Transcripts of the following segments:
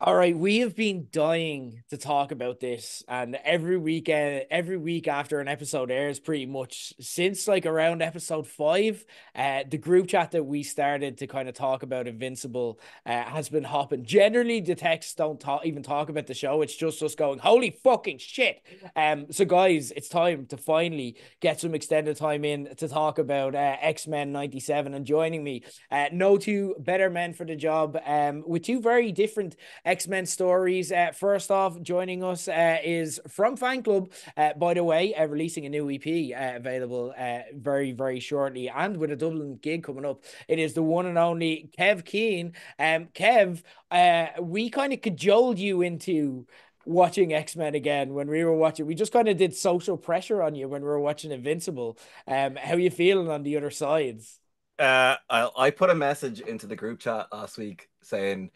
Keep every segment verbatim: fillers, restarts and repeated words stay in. All right, we have been dying to talk about this, and every weekend, every week after an episode airs, pretty much since like around episode five, uh, the group chat that we started to kind of talk about Invincible uh, has been hopping. Generally, the texts don't talk, even talk about the show. It's just us going, holy fucking shit. Um, so guys, it's time to finally get some extended time in to talk about uh, X-Men ninety-seven, and joining me, uh, no two better men for the job, um, with two very different X-Men stories. Uh, first off, joining us uh, is from Fan Club, uh, by the way, uh, releasing a new E P uh, available uh, very, very shortly, and with a Dublin gig coming up. It is the one and only Kev Keane. Um, Kev, uh, we kind of cajoled you into watching X-Men again when we were watching. We just kind of did social pressure on you when we were watching Invincible. Um, how are you feeling on the other sides? Uh, I, I put a message into the group chat last week saying,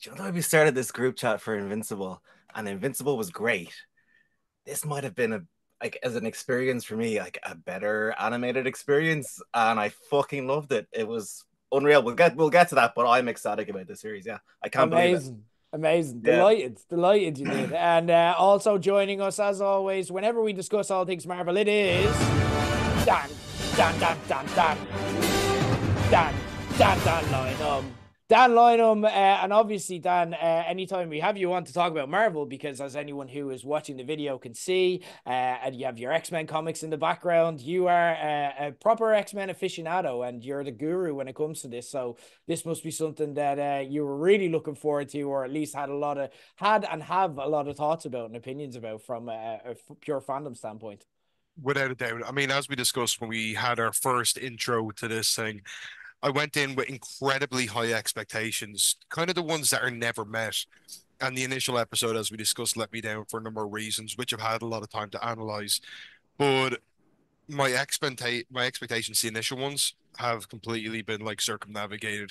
do you know we started this group chat for Invincible, and Invincible was great. This might have been a like as an experience for me, like a better animated experience, and I fucking loved it. It was unreal. We'll get we'll get to that, but I'm ecstatic about this series. Yeah, I can't Amazing. believe it. Amazing. Yeah. Delighted. Delighted you did. And uh, also joining us, as always, whenever we discuss all things Marvel, it is Dan, Dan, Dan, Dan, Dan, Dan, Dan, Dan Lynham. Dan Lynham, uh, and obviously, Dan, uh, anytime we have you on to talk about Marvel, because as anyone who is watching the video can see, uh, and you have your X-Men comics in the background, you are uh, a proper X-Men aficionado, and you're the guru when it comes to this. So this must be something that uh, you were really looking forward to, or at least had a lot of, had and have a lot of thoughts about and opinions about from a, a pure fandom standpoint. Without a doubt. I mean, as we discussed when we had our first intro to this thing, I went in with incredibly high expectations, kind of the ones that are never met. And the initial episode, as we discussed, let me down for a number of reasons, which I've had a lot of time to analyze. But my expecta- my expectations, the initial ones, have completely been like circumnavigated.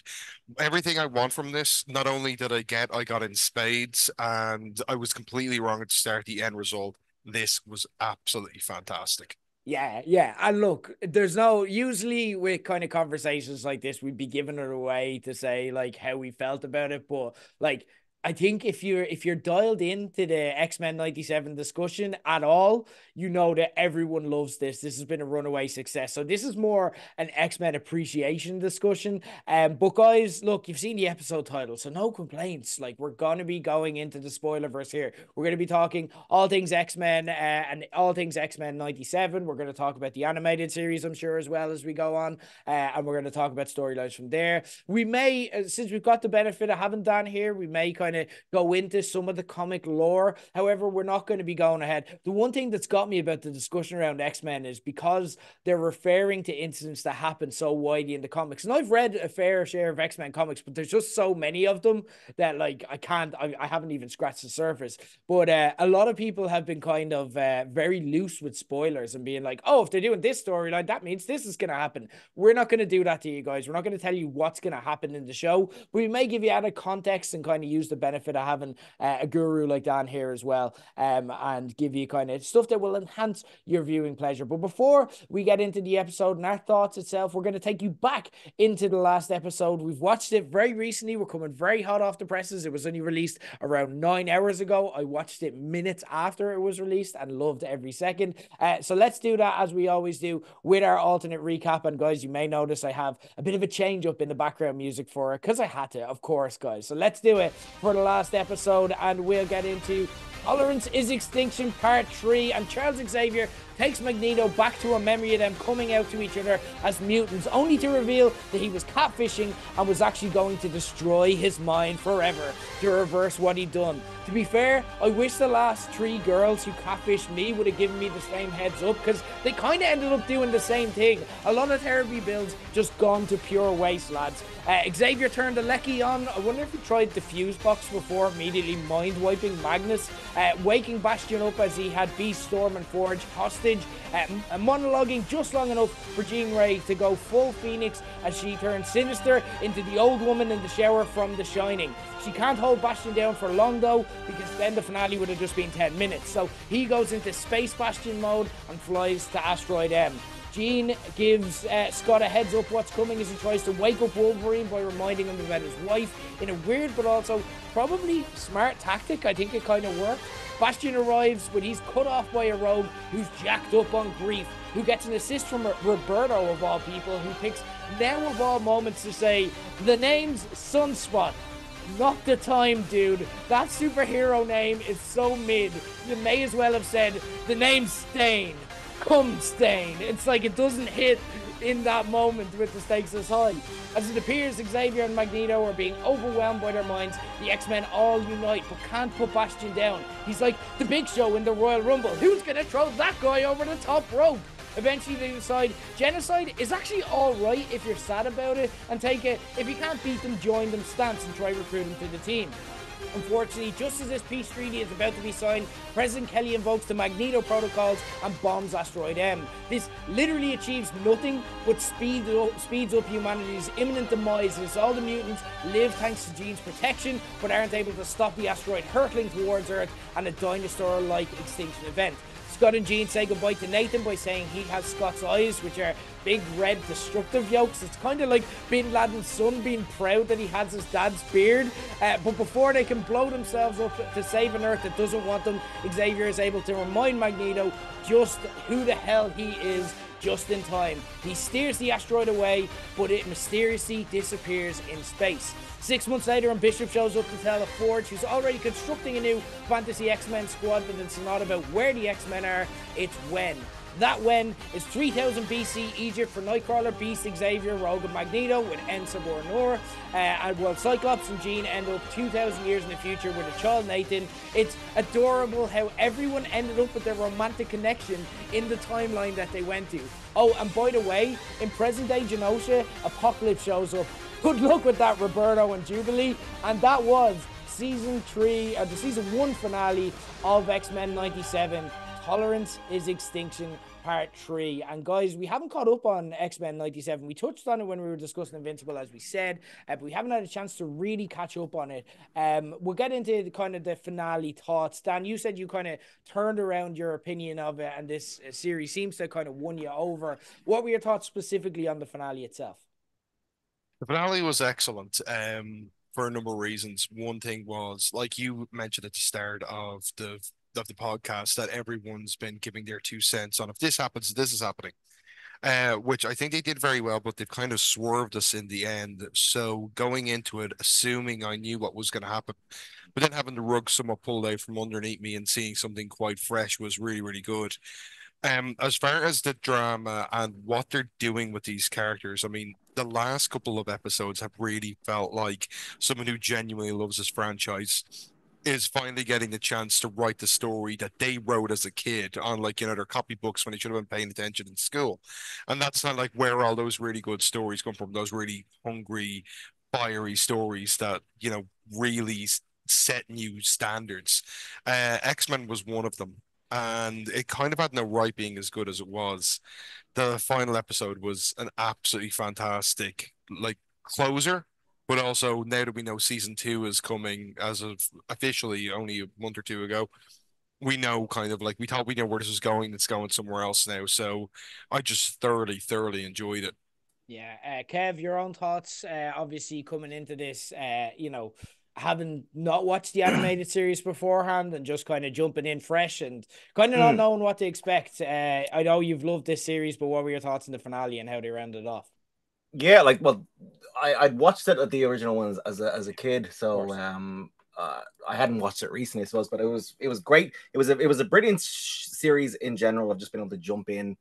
Everything I want from this, not only did I get, I got in spades, and I was completely wrong at the start. The end result, this was absolutely fantastic. Yeah, yeah. And look, there's no, usually with kind of conversations like this, we'd be giving it away to say like how we felt about it. But like, I think if you're if you're dialed into the X-Men ninety-seven discussion at all, you know that everyone loves this. This has been a runaway success. So this is more an X-Men appreciation discussion. Um, but guys, look, you've seen the episode title, so no complaints. Like, we're going to be going into the spoilerverse here. We're going to be talking all things X-Men uh, and all things X-Men ninety-seven. We're going to talk about the animated series, I'm sure, as well as we go on. Uh, and we're going to talk about storylines from there. We may, uh, since we've got the benefit of having Dan here, we may kind to go into some of the comic lore. However, we're not going to be going ahead. The one thing that's got me about the discussion around X-Men is because they're referring to incidents that happen so widely in the comics. And I've read a fair share of X-Men comics, but there's just so many of them that like I can't, I, I haven't even scratched the surface. But uh, a lot of people have been kind of uh, very loose with spoilers and being like, oh, if they're doing this storyline, that means this is going to happen. We're not going to do that to you guys. We're not going to tell you what's going to happen in the show. We may give you added context and kind of use the benefit of having uh, a guru like Dan here as well, um, and give you kind of stuff that will enhance your viewing pleasure. But before we get into the episode and our thoughts itself, we're going to take you back into the last episode. We've watched it very recently. We're coming very hot off the presses. It was only released around nine hours ago. I watched it minutes after it was released and loved every second. Uh, so let's do that as we always do with our alternate recap. And guys, you may notice I have a bit of a change up in the background music for it because I had to, of course, guys. So let's do it for the last episode, and we'll get into Tolerance is Extinction Part three, and Charles Xavier takes Magneto back to a memory of them coming out to each other as mutants, only to reveal that he was catfishing and was actually going to destroy his mind forever to reverse what he'd done. To be fair, I wish the last three girls who catfished me would have given me the same heads up, because they kind of ended up doing the same thing. A lot of therapy builds just gone to pure waste, lads. Uh, Xavier turned the Lecky on. I wonder if he tried the fuse box before immediately mind-wiping Magnus. Uh, waking Bastion up as he had Beast, Storm and Forge hostage, uh, monologuing just long enough for Jean Grey to go full Phoenix as she turned Sinister into the old woman in the shower from The Shining. She can't hold Bastion down for long though, because then the finale would have just been ten minutes, so he goes into Space Bastion mode and flies to Asteroid M. Jean gives uh, Scott a heads up what's coming as he tries to wake up Wolverine by reminding him about his wife in a weird but also probably smart tactic. I think it kind of worked. Bastion arrives, but he's cut off by a Rogue who's jacked up on grief, who gets an assist from Roberto, of all people, who picks now of all moments to say, the name's Sunspot. Not the time, dude. That superhero name is so mid. You may as well have said, the name's Stain. Come, Stain. It's like it doesn't hit in that moment with the stakes as high. As it appears, Xavier and Magneto are being overwhelmed by their minds. The X-Men all unite, but can't put Bastion down. He's like the Big Show in the Royal Rumble. Who's going to throw that guy over the top rope? Eventually they decide genocide is actually alright if you're sad about it, and take it, if you can't beat them, join them stance and try recruit them to the team. Unfortunately, just as this peace treaty is about to be signed, President Kelly invokes the Magneto protocols and bombs Asteroid M. This literally achieves nothing but speeds up, speeds up humanity's imminent demise, as all the mutants live thanks to Jean's protection, but aren't able to stop the asteroid hurtling towards Earth and a dinosaur-like extinction event. Scott and Jean say goodbye to Nathan by saying he has Scott's eyes, which are big red destructive yolks. It's kind of like Bin Laden's son being proud that he has his dad's beard. Uh, but before they can blow themselves up to save an Earth that doesn't want them, Xavier is able to remind Magneto just who the hell he is just in time. He steers the asteroid away, but it mysteriously disappears in space. Six months later, and Bishop shows up to tell the Forge, who's already constructing a new fantasy X-Men squad, but it's not about where the X-Men are, it's when. That when is three thousand B C Egypt for Nightcrawler, Beast, Xavier, Rogue, and Magneto, with N Subornora, uh, and well, Cyclops and Jean end up two thousand years in the future with a child, Nathan. It's adorable how everyone ended up with their romantic connection in the timeline that they went to. Oh, and by the way, in present-day Genosha, Apocalypse shows up. Good luck with that, Roberto and Jubilee, and that was season three, or the season one finale of X-Men ninety-seven. Tolerance is Extinction Part three. And guys, we haven't caught up on X-Men ninety-seven. We touched on it when we were discussing Invincible, as we said, uh, but we haven't had a chance to really catch up on it. Um, we'll get into the kind of the finale thoughts. Dan, you said you kind of turned around your opinion of it, and this uh, series seems to kind of won you over. What were your thoughts specifically on the finale itself? The finale was excellent. Um, for a number of reasons. One thing was, like you mentioned at the start of the of the podcast, that everyone's been giving their two cents on if this happens, this is happening, uh, which I think they did very well, but they've kind of swerved us in the end. So going into it, assuming I knew what was going to happen, but then having the rug somewhat pulled out from underneath me and seeing something quite fresh was really, really good. Um, as far as the drama and what they're doing with these characters, I mean, the last couple of episodes have really felt like someone who genuinely loves this franchise is finally getting the chance to write the story that they wrote as a kid on, like, you know, their copy books when they should have been paying attention in school. And that's not like where all those really good stories come from, those really hungry, fiery stories that, you know, really set new standards. Uh, X-Men was one of them, and it kind of had no right being as good as it was. The final episode was an absolutely fantastic, like, closer. But also, now that we know season two is coming, as of officially only a month or two ago, we know kind of like, we thought we know where this was going. It's going somewhere else now. So I just thoroughly, thoroughly enjoyed it. Yeah. Uh, Kev, your own thoughts, uh, obviously coming into this, uh, you know, having not watched the animated series beforehand and just kind of jumping in fresh and kind of not mm. knowing what to expect. Uh, I know you've loved this series, but what were your thoughts on the finale and how they rounded off? Yeah, like, well, I, I'd watched it at the original ones as a, as a kid, so um, uh, I hadn't watched it recently, I suppose, but it was it was great. It was a, it was a brilliant sh series in general. I've just been able to jump in,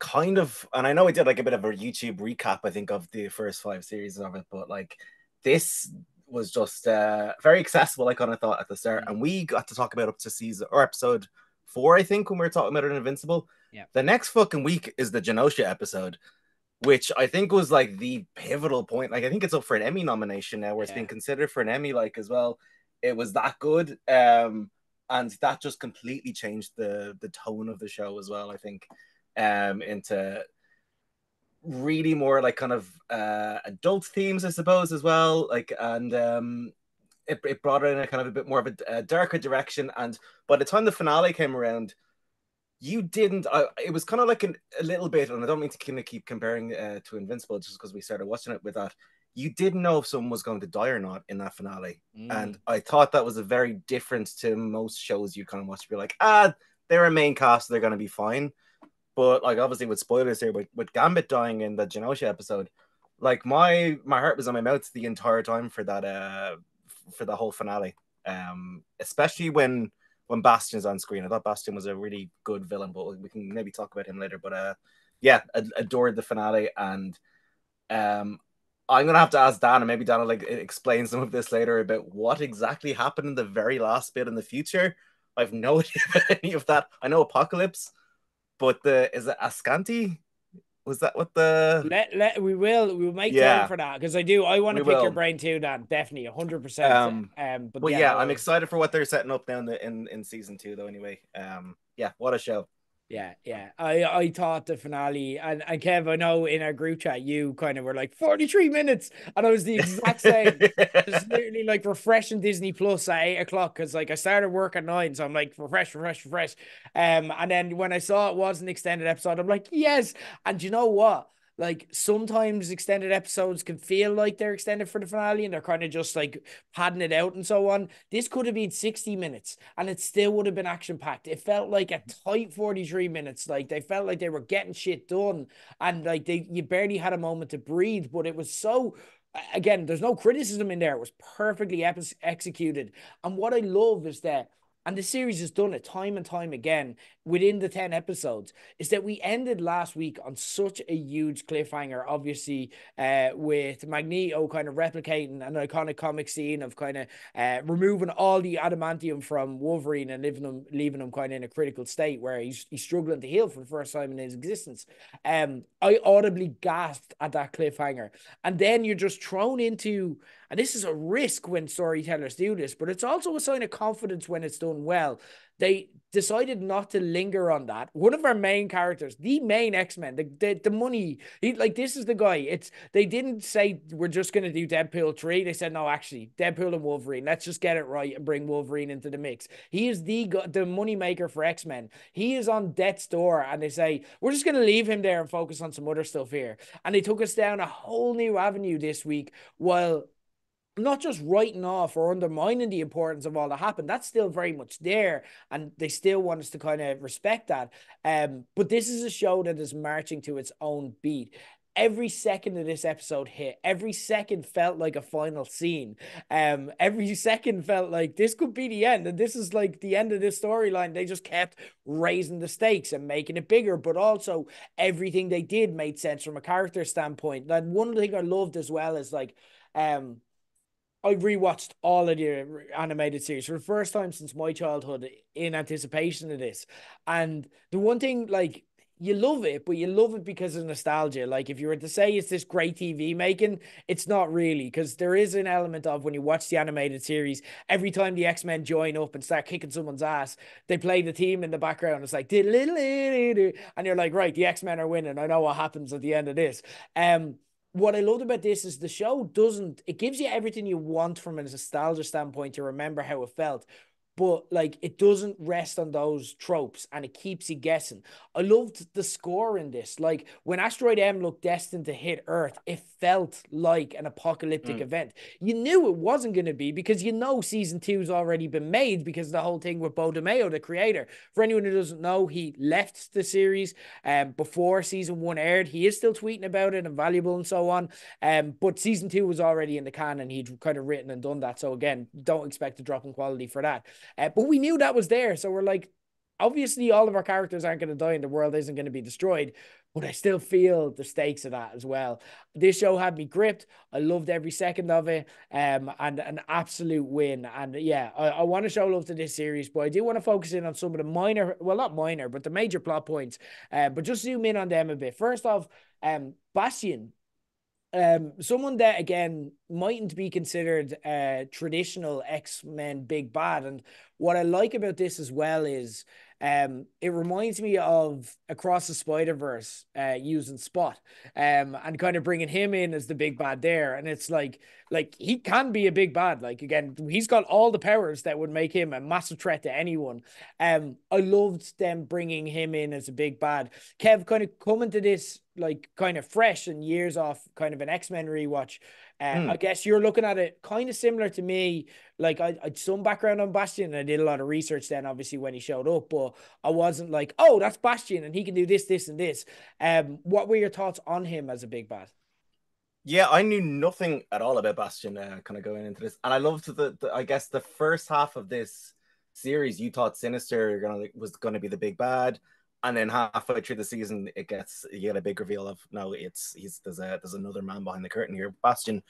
kind of, and I know we did like a bit of a YouTube recap, I think, of the first five series of it, but like this was just uh, very accessible, I kind of thought at the start, and we got to talk about up to season or episode four, I think, when we were talking about it in Invincible. Yeah. The next fucking week is the Genosha episode, which I think was like the pivotal point. Like, I think it's up for an Emmy nomination now, where it's yeah. been considered for an Emmy, like, as well. It was that good. Um, and that just completely changed the, the tone of the show as well, I think, um, into really more like kind of uh, adult themes, I suppose, as well. Like, and um, it, it brought in a kind of a bit more of a, a darker direction. And by the time the finale came around, you didn't. I, it was kind of like an, a little bit, and I don't mean to kind of keep comparing uh, to Invincible just because we started watching it with that. You didn't know if someone was going to die or not in that finale. Mm. And I thought that was a very difference to most shows you kind of watch. You're like, ah, they're a main cast, so they're going to be fine. But like, obviously with spoilers here, with, with Gambit dying in the Genosha episode, like my, my heart was on my mouth the entire time for that, uh, for the whole finale. Um, especially when, when Bastion's on screen. I thought Bastion was a really good villain, but we can maybe talk about him later. But uh, yeah, ad- adored the finale. And um, I'm going to have to ask Dan, and maybe Dan will like, explain some of this later about what exactly happened in the very last bit in the future. I have no idea about any of that. I know Apocalypse, but the, is it Ascanti? Was that what the... Let, let, we will. We'll make yeah. time for that, because I do. I want to pick will. your brain too, Dan. Definitely, one hundred percent. Um, um, but well, yeah, yeah I'm excited for what they're setting up now in, the, in, in season two, though, anyway. Um, yeah, what a show. Yeah, yeah. I, I thought the finale, and, and Kev, I know in our group chat, you kind of were like, forty-three minutes, and I was the exact same. Just literally like refreshing Disney Plus at eight o'clock, because like I started work at nine, so I'm like, refresh, refresh, refresh. Um, and then when I saw it was an extended episode, I'm like, yes. And you know what? Like sometimes extended episodes can feel like they're extended for the finale and they're kind of just like padding it out and so on. This could have been sixty minutes and it still would have been action packed. It felt like a tight forty-three minutes. Like they felt like they were getting shit done and like they, you barely had a moment to breathe, but it was so, again, there's no criticism in there. It was perfectly ep- executed. And what I love is that, and the series has done it time and time again within the ten episodes, is that we ended last week on such a huge cliffhanger, obviously, uh, with Magneto kind of replicating an iconic comic scene of kind of uh, removing all the adamantium from Wolverine and leaving him, leaving him kind of in a critical state where he's, he's struggling to heal for the first time in his existence. Um, I audibly gasped at that cliffhanger. And then you're just thrown into... And this is a risk when storytellers do this, but it's also a sign of confidence when it's done well. They decided not to linger on that. One of our main characters, the main X-Men, the the, the money, he, like this is the guy. It's they didn't say we're just going to do Deadpool three. They said, no, actually, Deadpool and Wolverine. Let's just get it right and bring Wolverine into the mix. He is the, the money maker for X-Men. He is on death's door, and they say, we're just going to leave him there and focus on some other stuff here. And they took us down a whole new avenue this week while... not just writing off or undermining the importance of all that happened. That's still very much there, and they still want us to kind of respect that. Um, but this is a show that is marching to its own beat. Every second of this episode hit. Every second felt like a final scene. Um, every second felt like this could be the end, and this is like the end of this storyline. They just kept raising the stakes and making it bigger, but also everything they did made sense from a character standpoint. And one thing I loved as well is like... Um, I rewatched all of the animated series for the first time since my childhood in anticipation of this. And the one thing, like, you love it, but you love it because of nostalgia. Like, if you were to say it's this great T V making, it's not really, because there is an element of when you watch the animated series, every time the X-Men join up and start kicking someone's ass, they play the theme in the background. It's like, and you're like, right, the X-Men are winning. I know what happens at the end of this. Um, What I loved about this is the show doesn't, it gives you everything you want from a nostalgia standpoint to remember how it felt, but like it doesn't rest on those tropes and it keeps you guessing. I loved the score in this. Like when Asteroid M looked destined to hit Earth, it felt like an apocalyptic mm. event. You knew it wasn't going to be, because you know season two's already been made because of the whole thing with Beau DeMayo, the creator. For anyone who doesn't know, he left the series um, before season one aired. He is still tweeting about it and valuable and so on. Um, but season two was already in the can and he'd kind of written and done that. So again, don't expect a drop in quality for that. Uh, but we knew that was there. So we're like, obviously all of our characters aren't going to die and the world isn't going to be destroyed, but I still feel the stakes of that as well. This show had me gripped. I loved every second of it, um, and an absolute win. And yeah, I, I want to show love to this series, but I do want to focus in on some of the minor, well, not minor, but the major plot points, uh, but just zoom in on them a bit. First off, um, Bastion. Um, someone that, again, mightn't be considered a uh, traditional X-Men big bad. And what I like about this as well is Um, it reminds me of Across the Spider-Verse, uh, using Spot, um, and kind of bringing him in as the big bad there. And it's like, like he can be a big bad. Like, again, he's got all the powers that would make him a massive threat to anyone. Um, I loved them bringing him in as a big bad. Kev, kind of coming to this like kind of fresh and years off kind of an X-Men rewatch. Uh, mm. I guess you're looking at it kind of similar to me. Like I had some background on Bastion and I did a lot of research then obviously when he showed up, but I wasn't like, oh, that's Bastion and he can do this, this and this. Um, what were your thoughts on him as a big bad? Yeah, I knew nothing at all about Bastion uh, kind of going into this. And I loved the, the, I guess the first half of this series, you thought Sinister gonna, was going to be the big bad. And then halfway through the season, it gets you get a big reveal of no, it's he's there's a there's another man behind the curtain here, Bastion.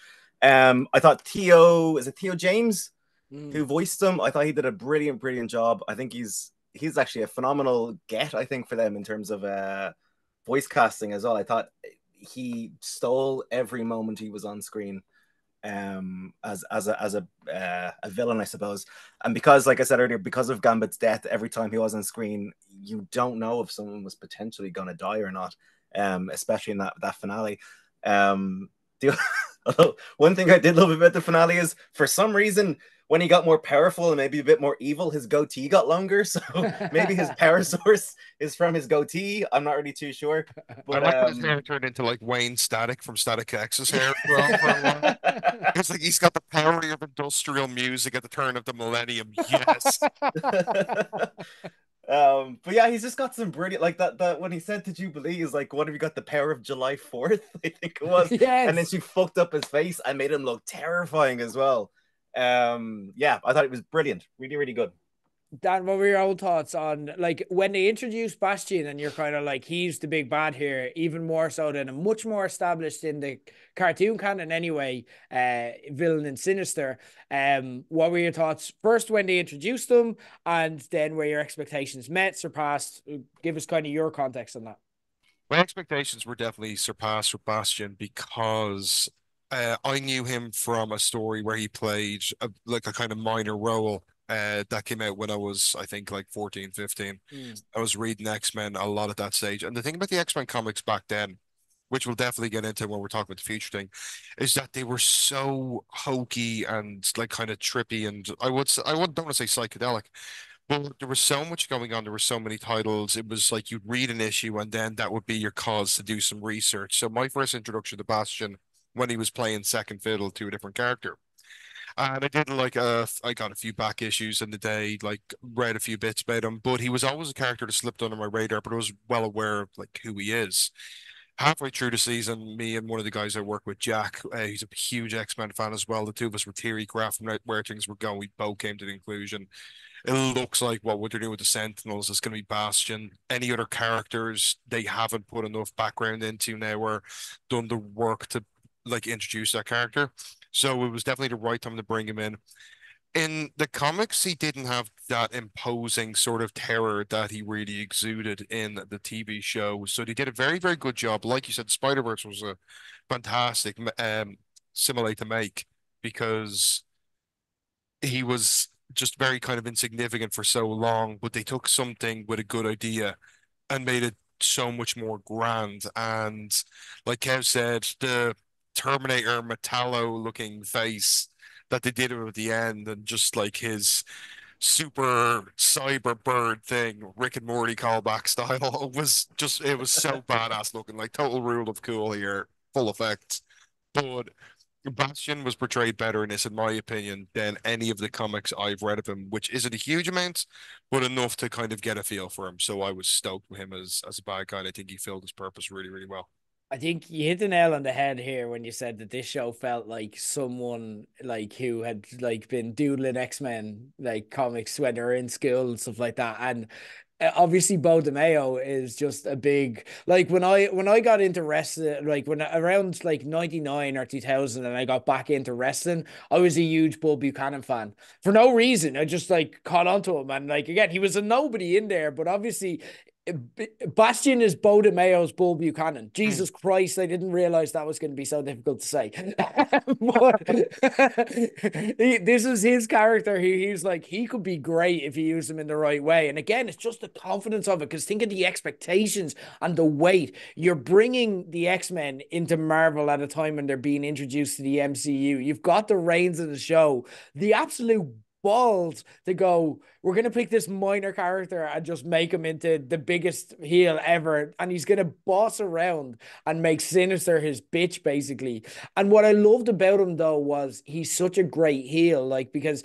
Um, I thought Theo is it Theo James mm. who voiced him. I thought he did a brilliant, brilliant job. I think he's he's actually a phenomenal get. I think for them in terms of uh, voice casting as well. I thought he stole every moment he was on screen um, as as a as a uh, a villain, I suppose. And because, like I said earlier, because of Gambit's death, every time he was on screen, you don't know if someone was potentially going to die or not, um, especially in that, that finale. Um, the, one thing I did love about the finale is, for some reason, when he got more powerful and maybe a bit more evil, his goatee got longer. So maybe his power source is from his goatee. I'm not really too sure. But, I like um... when his hair turned into like Wayne Static from Static X's hair. It's like he's got the power of industrial music at the turn of the millennium. Yes. Um, but yeah, he's just got some brilliant, like that, that when he said to Jubilee, is like, what have you got, the power of July fourth? I think it was. Yes. And then she fucked up his face and made him look terrifying as well. Um, yeah, I thought it was brilliant. Really, really good. Dan, what were your own thoughts on, like, when they introduced Bastion and you're kind of like, he's the big bad here, even more so than a much more established in the cartoon canon anyway, uh, villain in Sinister. Um, what were your thoughts first when they introduced them and then where your expectations met, surpassed? Give us kind of your context on that. My expectations were definitely surpassed with Bastion because uh, I knew him from a story where he played a, like a kind of minor role. Uh, that came out when I was, I think, like fourteen, fifteen. Mm. I was reading X-Men a lot at that stage. And the thing about the X-Men comics back then, which we'll definitely get into when we're talking about the future thing, is that they were so hokey and like kind of trippy. And I would, I would, don't want to say psychedelic, but there was so much going on. There were so many titles. It was like you'd read an issue and then that would be your cause to do some research. So my first introduction to Bastion, when he was playing second fiddle to a different character. And I did like uh, I got a few back issues in the day, like read a few bits about him, but he was always a character that slipped under my radar, but I was well aware of like who he is. Halfway through the season, me and one of the guys I work with, Jack, uh, he's a huge X-Men fan as well. The two of us were theorycraft from where things were going. We both came to the conclusion. It looks like well, what they're doing with the Sentinels is going to be Bastion. Any other characters they haven't put enough background into now or done the work to like introduce that character. So it was definitely the right time to bring him in. In the comics, he didn't have that imposing sort of terror that he really exuded in the T V show. So they did a very, very good job. Like you said, Spider-Verse was a fantastic um, simile to make because he was just very kind of insignificant for so long, but they took something with a good idea and made it so much more grand. And like Kev said, the Terminator Metallo looking face that they did at the end and just like his super cyber bird thing, Rick and Morty callback style, was just, it was so badass looking, like total rule of cool here, full effect. But Bastion was portrayed better in this, in my opinion, than any of the comics I've read of him, which isn't a huge amount, but enough to kind of get a feel for him. So I was stoked with him as, as a bad guy. And I think he filled his purpose really, really well. I think you hit the nail on the head here when you said that this show felt like someone like who had like been doodling X-Men like comics when they were in school and stuff like that. And obviously Beau DeMayo is just a big, like when I when I got into wrestling, like when around like ninety-nine or two thousand and I got back into wrestling, I was a huge Bull Buchanan fan for no reason. I just like caught onto him and like, again, he was a nobody in there, but obviously Bastion is Beau DeMayo's Bull Buchanan. Jesus mm. Christ, they didn't realize that was going to be so difficult to say. he, this is his character. He, he's like, he could be great if he used him in the right way. And again, it's just the confidence of it, because think of the expectations and the weight. You're bringing the X-Men into Marvel at a time when they're being introduced to the M C U. You've got the reins of the show. The absolute balls to go, we're going to pick this minor character and just make him into the biggest heel ever, and he's going to boss around and make Sinister his bitch, basically. And what I loved about him, though, was he's such a great heel, like, because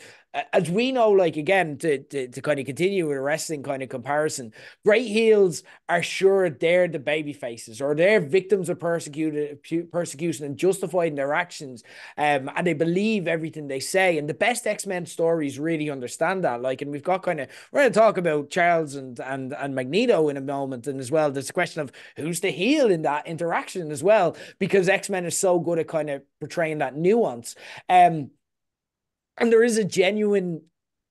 as we know, like, again, to, to, to kind of continue with a wrestling kind of comparison, great heels are sure they're the baby faces, or they're victims of persecuted, persecution and justifying their actions, um, and they believe everything they say. And the best X-Men stories really understand that. Like, and we've got kind of, we're going to talk about Charles and, and, and Magneto in a moment, and as well, there's a question of who's the heel in that interaction as well, because X-Men is so good at kind of portraying that nuance. Um, And there is a genuine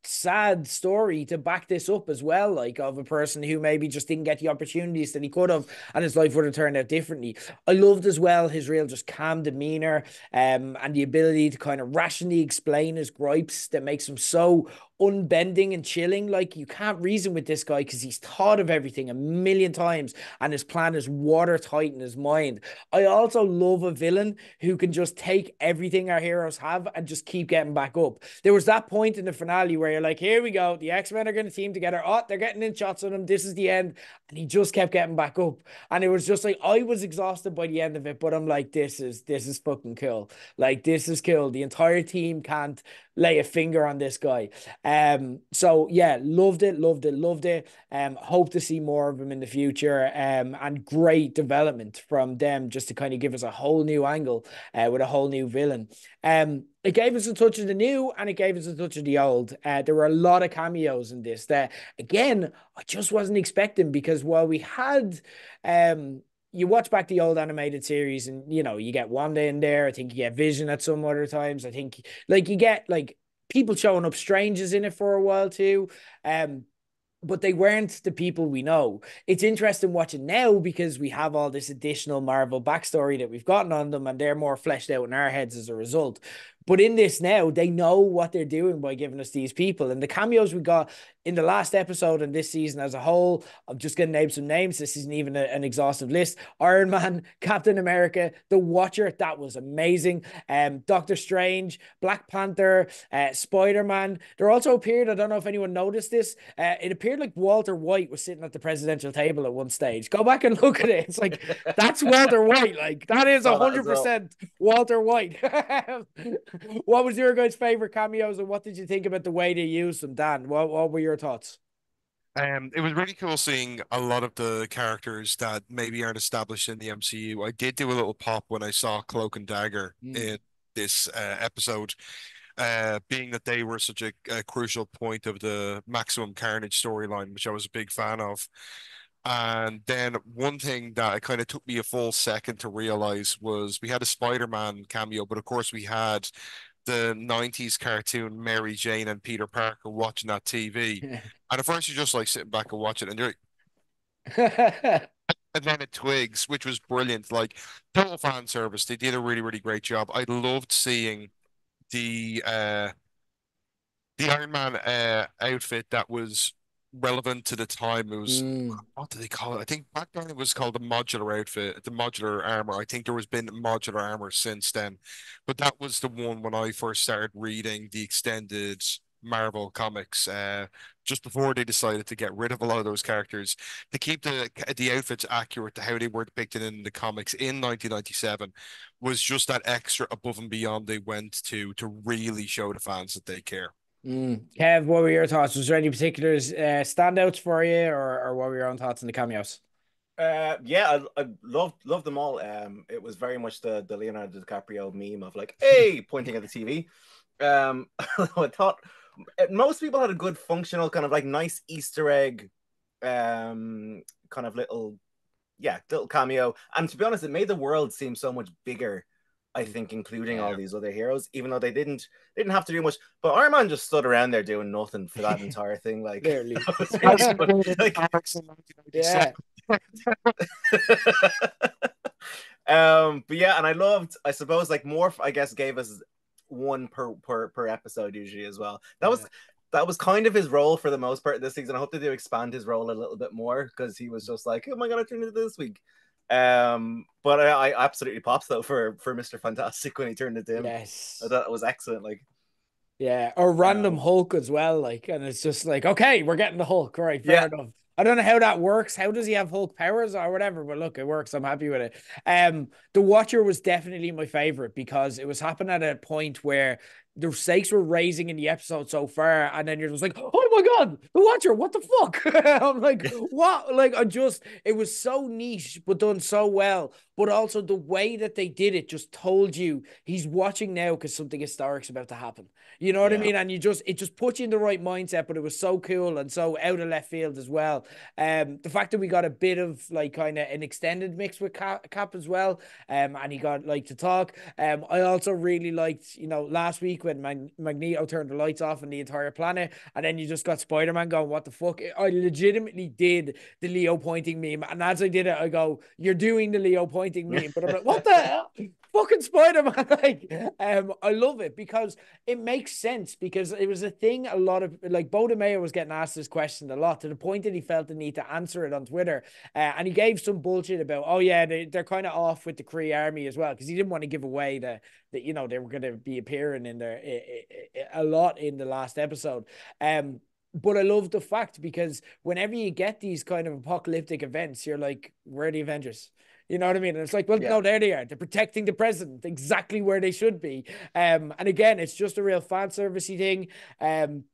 sad story to back this up as well, like, of a person who maybe just didn't get the opportunities that he could have, and his life would have turned out differently. I loved as well his real just calm demeanor, um, and the ability to kind of rationally explain his gripes that makes him so unbending and chilling. Like, you can't reason with this guy because he's thought of everything a million times and his plan is watertight in his mind. I also love a villain who can just take everything our heroes have and just keep getting back up. There was that point in the finale where you're like, here we go, the X-Men are going to team together, oh, they're getting in shots on him, this is the end, and he just kept getting back up. And it was just like, I was exhausted by the end of it, but I'm like, this is this is fucking cool. Like, this is cool. The entire team can't lay a finger on this guy. Um, so yeah, loved it, loved it, loved it. Um, hope to see more of him in the future. Um, and great development from them just to kind of give us a whole new angle, uh, with a whole new villain. Um, it gave us a touch of the new and it gave us a touch of the old. Uh, there were a lot of cameos in this that, again, I just wasn't expecting, because while we had, um, you watch back the old animated series and, you know, you get Wanda in there. I think you get Vision at some other times. I think, like, you get, like, people showing up, strangers in it for a while too. Um, but they weren't the people we know. It's interesting watching now because we have all this additional Marvel backstory that we've gotten on them, and they're more fleshed out in our heads as a result. But in this now, they know what they're doing by giving us these people. And the cameos we got in the last episode and this season as a whole, I'm just going to name some names. This isn't even a, an exhaustive list. Iron Man, Captain America, The Watcher, that was amazing. Um, Doctor Strange, Black Panther, uh, Spider-Man. There also appeared, I don't know if anyone noticed this, uh, it appeared like Walter White was sitting at the presidential table at one stage. Go back and look at it. It's like, that's Walter White. Like, that is one hundred percent Walter White. What was your guys' favorite cameos, and what did you think about the way they used them, Dan? What What were your thoughts? Um, it was really cool seeing a lot of the characters that maybe aren't established in the M C U. I did do a little pop when I saw Cloak and Dagger mm. in this uh, episode, uh, being that they were such a, a crucial point of the Maximum Carnage storyline, which I was a big fan of. And then one thing that it kind of took me a full second to realize was we had a Spider-Man cameo, but of course we had the nineties cartoon Mary Jane and Peter Parker watching that T V. And at first you're just like sitting back and watching it, and you're like... And then it twigs, which was brilliant. Like, total fan service. They did a really, really great job. I loved seeing the uh, the Iron Man uh, outfit that was relevant to the time. It was mm. what do they call it? I think back then it was called the modular outfit, the modular armor. I think there has been modular armor since then, but that was the one when I first started reading the extended Marvel comics, uh just before they decided to get rid of a lot of those characters to keep the the outfits accurate to how they were depicted in the comics in nineteen ninety-seven. Was just that extra above and beyond they went to to really show the fans that they care. Mm. Kev, what were your thoughts? Was there any particular uh, standouts for you, or, or what were your own thoughts on the cameos? Uh, yeah, I, I loved loved them all. Um, it was very much the, the Leonardo DiCaprio meme of like, hey, pointing at the T V. Um, I thought most people had a good functional kind of like nice Easter egg, um, kind of little, yeah, little cameo. And to be honest, it made the world seem so much bigger. I think, including yeah. all these other heroes, even though they didn't they didn't have to do much. But Iron Man just stood around there doing nothing for that entire thing. Like, really like yeah. um, but yeah, and I loved, I suppose, like Morph, I guess, gave us one per per per episode usually as well. That was yeah. that was kind of his role for the most part this season. I hope they do expand his role a little bit more, because he was just like, oh my god, I turned into this week. Um, but I, I absolutely popped though for for Mister Fantastic when he turned into him. Yes, I thought it was excellent. Like, yeah, or random um, Hulk as well. Like, and it's just like, okay, we're getting the Hulk, all right? Fair yeah. enough. I don't know how that works. How does he have Hulk powers or whatever? But look, it works. I'm happy with it. Um, The Watcher was definitely my favorite, because it was happening at a point where the stakes were raising in the episode so far, and then you're just like, oh my god, The Watcher, what the fuck? I'm like, what? Like, I just, it was so niche, but done so well. But also the way that they did it just told you he's watching now because something historic's about to happen. You know what yeah. I mean? And you just, it just puts you in the right mindset, but it was so cool and so out of left field as well. Um, the fact that we got a bit of like kind of an extended mix with Cap, Cap as well, um, and he got like to talk. Um, I also really liked, you know, last week when Mag Magneto turned the lights off on the entire planet, and then you just got Spider-Man going, what the fuck? I legitimately did the Leo pointing meme, and as I did it, I go, you're doing the Leo pointing meme, but I'm like, what the hell? Fucking Spider-Man. Like, um, I love it because it makes sense, because it was a thing a lot of, like, Beau DeMayo was getting asked this question a lot, to the point that he felt the need to answer it on Twitter, uh, and he gave some bullshit about, oh yeah, they, they're kind of off with the Kree army as well, because he didn't want to give away the, that, you know, they were going to be appearing in there a lot in the last episode. Um, but I love the fact, because whenever you get these kind of apocalyptic events, you're like, where are the Avengers? You know what I mean? And it's like, well, yeah. no, there they are. They're protecting the president, exactly where they should be. Um, and again, it's just a real fan servicey thing. Um,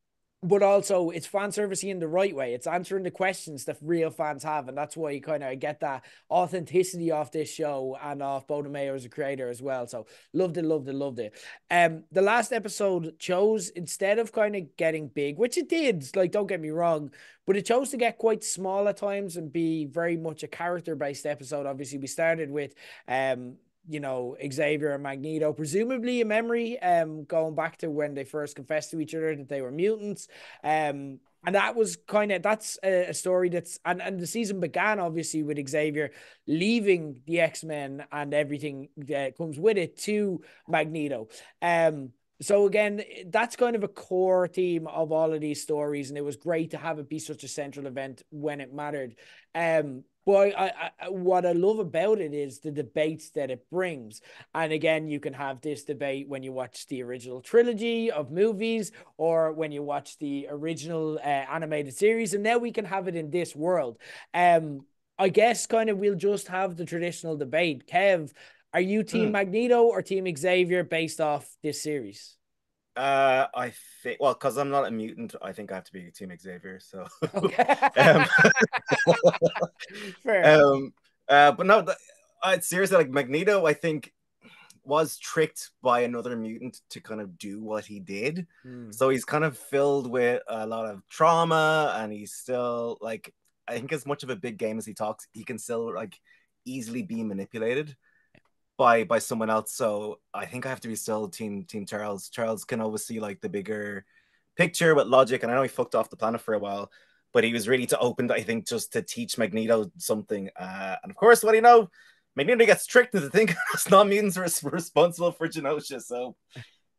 but also it's fan servicey in the right way. It's answering the questions that real fans have. And that's why you kind of get that authenticity off this show and off Beau DeMayo as a creator as well. So loved it, loved it, loved it. Um, the last episode chose, instead of kind of getting big, which it did, like, don't get me wrong, but it chose to get quite small at times and be very much a character-based episode. Obviously, we started with, um, you know, Xavier and Magneto, presumably a memory, um, going back to when they first confessed to each other that they were mutants. Um, and that was kind of, that's a, a story that's, and, and the season began, obviously, with Xavier leaving the X-Men and everything that comes with it to Magneto. Um, So again, that's kind of a core theme of all of these stories, and it was great to have it be such a central event when it mattered. Um, but I, I, what I love about it is the debates that it brings. And again, you can have this debate when you watch the original trilogy of movies, or when you watch the original uh, animated series, and now we can have it in this world. Um, I guess kind of we'll just have the traditional debate. Kev, are you Team mm. Magneto or Team Xavier based off this series? Uh, I think, well, because I'm not a mutant, I think I have to be Team Xavier. So, okay. um, Fair. Um, uh, but no, I, seriously, like, Magneto, I think, was tricked by another mutant to kind of do what he did. Mm. So he's kind of filled with a lot of trauma, and he's still, like, I think as much of a big game as he talks, he can still, like, easily be manipulated by by someone else. So I think I have to be still team team Charles. Charles can always see, like, the bigger picture with logic, and I know he fucked off the planet for a while, but he was really to open, I think, just to teach Magneto something. Uh, and of course, what do you know? Magneto gets tricked into thinking it's non-mutants are responsible for Genosha. So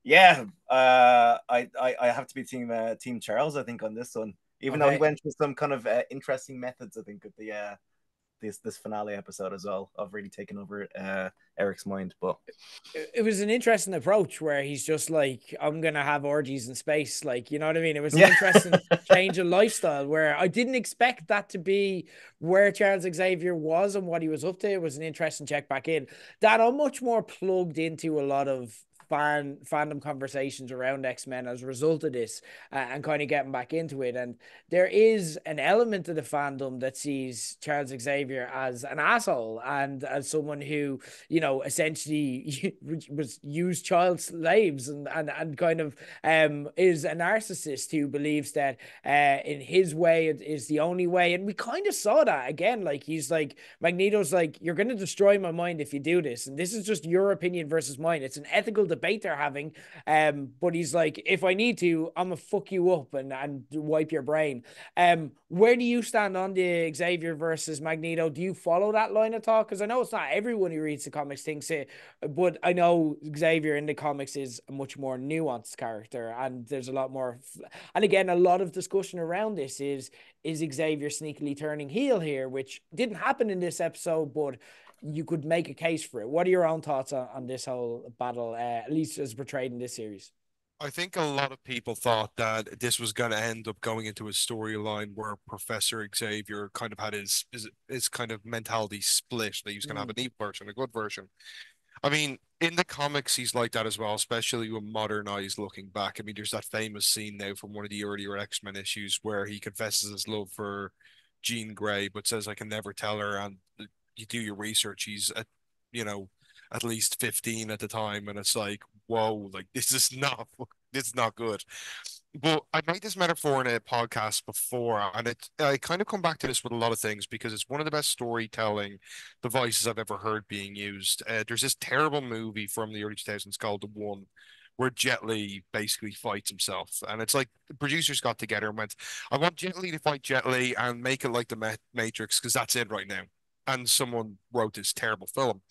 yeah, uh, I, I I have to be team uh, team Charles, I think, on this one. Even okay. though he went through some kind of uh, interesting methods, I think, at the. Uh, This, this finale episode as well, of really taking over uh, Eric's mind. But it was an interesting approach where he's just like, I'm going to have orgies in space. Like, you know what I mean? It was an yeah. interesting change of lifestyle, where I didn't expect that to be where Charles Xavier was and what he was up to. It was an interesting check back in. That I'm much more plugged into a lot of fan fandom conversations around X-Men as a result of this, uh, and kind of getting back into it. And there is an element of the fandom that sees Charles Xavier as an asshole and as someone who, you know, essentially was used child slaves and and, and kind of um is a narcissist who believes that uh in his way it is the only way. And we kind of saw that again, like he's like, Magneto's like, you're going to destroy my mind if you do this, and this is just your opinion versus mine. It's an ethical debate they're having, um but he's like, if I need to, I'm gonna fuck you up and and wipe your brain. Um where do you stand on the Xavier versus Magneto? Do you follow that line of talk? Because I know it's not everyone who reads the comics thinks it, but I know Xavier in the comics is a much more nuanced character, and there's a lot more, and again, a lot of discussion around this is is Xavier sneakily turning heel here, which didn't happen in this episode, but you could make a case for it. What are your own thoughts on, on this whole battle, uh, at least as portrayed in this series? I think a lot of people thought that this was going to end up going into a storyline where Professor Xavier kind of had his, his, his kind of mentality split, that he was going to mm. have an evil version, a good version. I mean, in the comics, he's like that as well, especially with modern eyes looking back. I mean, there's that famous scene now from one of the earlier X-Men issues where he confesses his love for Jean Grey, but says, I can never tell her, and you do your research, he's at, you know, at least fifteen at the time, and it's like, whoa, like this is not this is not good. But I made this metaphor in a podcast before, and it I kind of come back to this with a lot of things, because it's one of the best storytelling devices I've ever heard being used. Uh, there's this terrible movie from the early two thousands called The One, where Jet Li basically fights himself. And it's like the producers got together and went, I want Jet Li to fight Jet Li and make it like The Matrix, because that's it right now. And someone wrote this terrible film.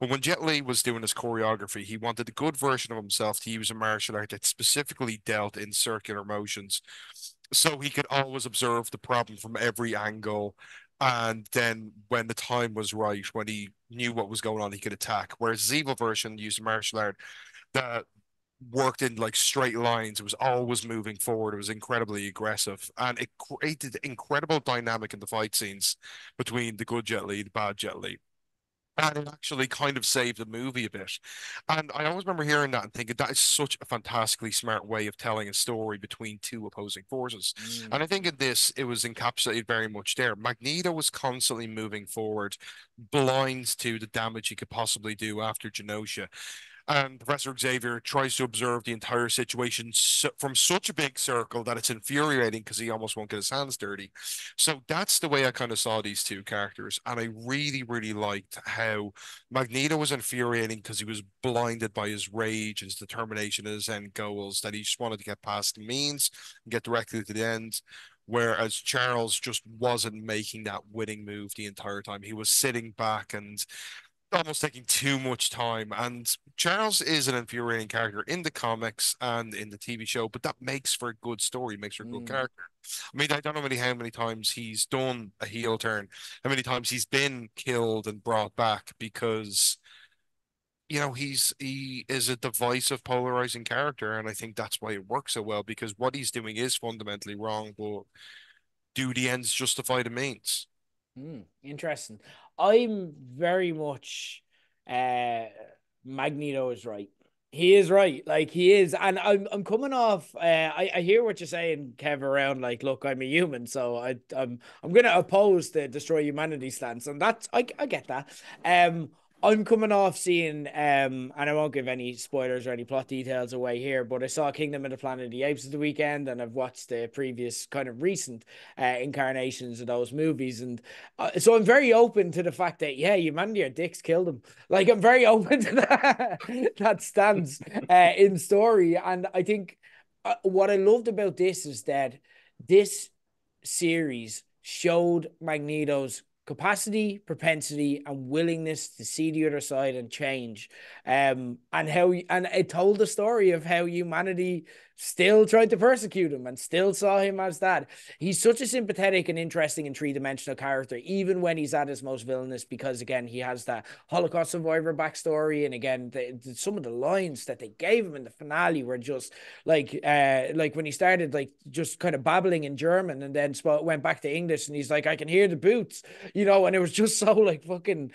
But when Jet Li was doing his choreography, he wanted a good version of himself to use a martial art that specifically dealt in circular motions, so he could always observe the problem from every angle. And then when the time was right, when he knew what was going on, he could attack. Whereas his evil version used a martial art that worked in like straight lines. It was always moving forward. It was incredibly aggressive, and it created incredible dynamic in the fight scenes between the good Jet Li, the bad Jet Li, and it actually kind of saved the movie a bit. And I always remember hearing that and thinking, that is such a fantastically smart way of telling a story between two opposing forces. Mm. And I think in this, it was encapsulated very much there. Magneto was constantly moving forward, blind to the damage he could possibly do after Genosha. And Professor Xavier tries to observe the entire situation so, from such a big circle that it's infuriating, because he almost won't get his hands dirty. So that's the way I kind of saw these two characters. And I really, really liked how Magneto was infuriating because he was blinded by his rage, his determination, his end goals, that he just wanted to get past the means and get directly to the end. Whereas Charles just wasn't making that winning move the entire time. He was sitting back and almost taking too much time. And Charles is an infuriating character in the comics and in the T V show, but that makes for a good story, makes for a good mm. character. I mean, I don't know many how many times he's done a heel turn, how many times he's been killed and brought back, because, you know, he's he is a divisive, polarizing character, and I think that's why it works so well, because what he's doing is fundamentally wrong, but do the ends justify the means? Mm, interesting. I'm very much uh Magneto is right. He is right. Like, he is. And I'm I'm coming off uh I, I hear what you're saying, Kev, around like, look, I'm a human, so I I'm I'm gonna oppose the destroy humanity stance. And that's I I get that. Um I'm coming off seeing, um, and I won't give any spoilers or any plot details away here, but I saw Kingdom of the Planet of the Apes at the weekend, and I've watched the previous kind of recent uh, incarnations of those movies. And uh, so I'm very open to the fact that, yeah, humanity are dicks, kill them. Like, I'm very open to that, that stance uh, in story. And I think uh, what I loved about this is that this series showed Magneto's capacity, propensity, and willingness to see the other side and change, um, and how, and it told the story of how humanity still tried to persecute him and still saw him as that. He's such a sympathetic and interesting and three-dimensional character, even when he's at his most villainous, because again, he has that Holocaust survivor backstory, and again, the, the, some of the lines that they gave him in the finale were just like, uh, like when he started like just kind of babbling in German, and then went back to English, and he's like, "I can hear the boots." You know, and it was just so like fucking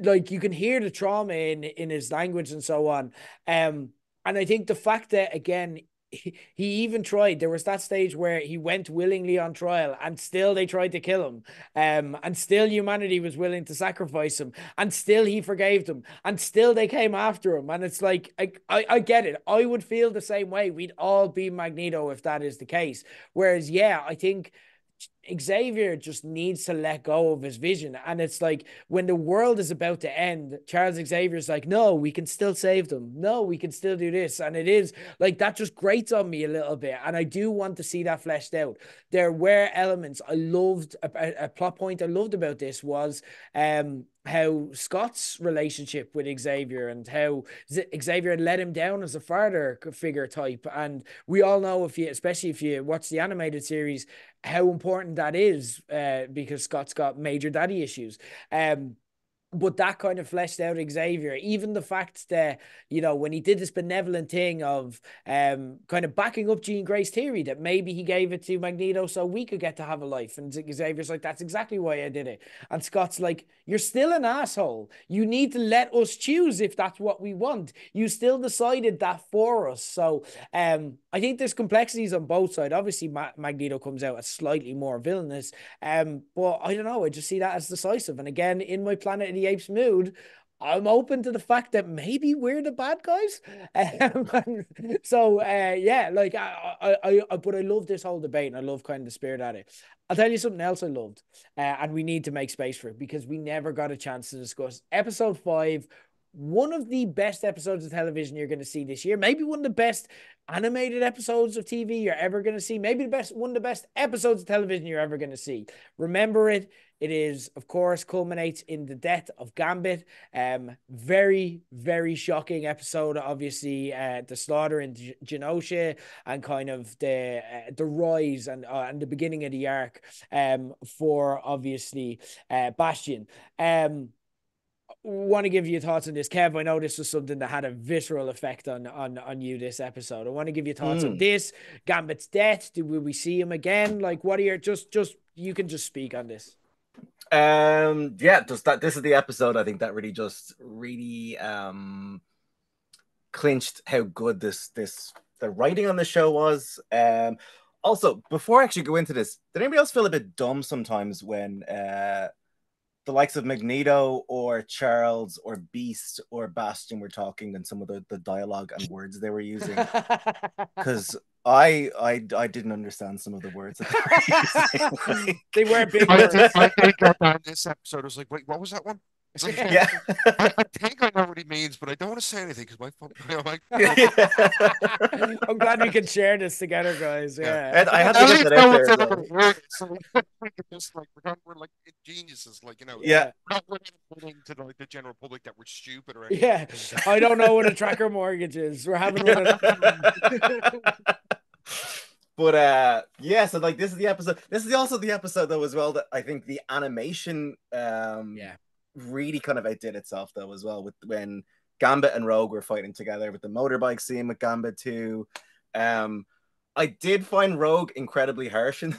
like, you can hear the trauma in, in his language and so on. Um, and I think the fact that, again, he, he even tried, there was that stage where he went willingly on trial and still they tried to kill him. Um, and still humanity was willing to sacrifice him, and still he forgave them, and still they came after him. And it's like, I, I, I get it. I would feel the same way. We'd all be Magneto if that is the case. Whereas, yeah, I think Xavier just needs to let go of his vision. And it's like, when the world is about to end, Charles Xavier's like, no, we can still save them. No, we can still do this. And it is like, that just grates on me a little bit. And I do want to see that fleshed out. There were elements I loved, a, a plot point I loved about this was um, how Scott's relationship with Xavier, and how Xavier had let him down as a father figure type. And we all know, if you, especially if you watch the animated series, how important that is, uh, because Scott's got major daddy issues. Um, but that kind of fleshed out Xavier, even the fact that, you know, when he did this benevolent thing of um, kind of backing up Jean Grey's theory that maybe he gave it to Magneto so we could get to have a life. And Xavier's like, that's exactly why I did it. And Scott's like, you're still an asshole. You need to let us choose if that's what we want. You still decided that for us. So um, I think there's complexities on both sides. Obviously, Ma- Magneto comes out as slightly more villainous. Um, but I don't know. I just see that as decisive. And again, in my Planet of the Apes mood, I'm open to the fact that maybe we're the bad guys. Um, so uh, yeah, like I, I, I, but I love this whole debate, and I love kind of the spirit at it. I'll tell you something else I loved, uh, and we need to make space for it because we never got a chance to discuss. Episode five, one of the best episodes of television you're going to see this year. Maybe one of the best animated episodes of T V you're ever going to see. Maybe the best, one of the best episodes of television you're ever going to see. Remember it. It is, of course, culminates in the death of Gambit. Um, very, very shocking episode. Obviously, uh, the slaughter in G- Genosha and kind of the uh, the rise and uh, and the beginning of the arc um, for obviously uh, Bastion. Um, want to give you thoughts on this, Kev. I know this was something that had a visceral effect on on on you this episode. I want to give you thoughts mm. on this, Gambit's death. Do will we see him again? Like, what are your just just you can just speak on this. Um, yeah, just that this is the episode I think that really just really um clinched how good this this the writing on the show was. Um, also, before I actually go into this, did anybody else feel a bit dumb sometimes when uh the likes of Magneto or Charles or Beast or Bastion were talking and some of the, the dialogue and words they were using? Because I, I I didn't understand some of the words that they were using. Like, they were big I words. Think, I think on this episode, I was like, wait, what was that one? It's like, yeah. I, I think I know what he means, but I don't want to say anything because my phone. I'm, like, yeah. I'm glad we can share this together, guys. Yeah, yeah. I had to get that out there. So we can just like we're, not, we're like geniuses, like you know. Yeah. We're not winning to like the general public that we're stupid or anything. Yeah. I don't know what a tracker mortgage is. We're having one. Of- But uh, yeah, so like this is the episode. This is also the episode though as well that I think the animation. Um, yeah. Really kind of outdid itself though as well with when Gambit and Rogue were fighting together with the motorbike scene with Gambit too. Um, I did find Rogue incredibly harsh in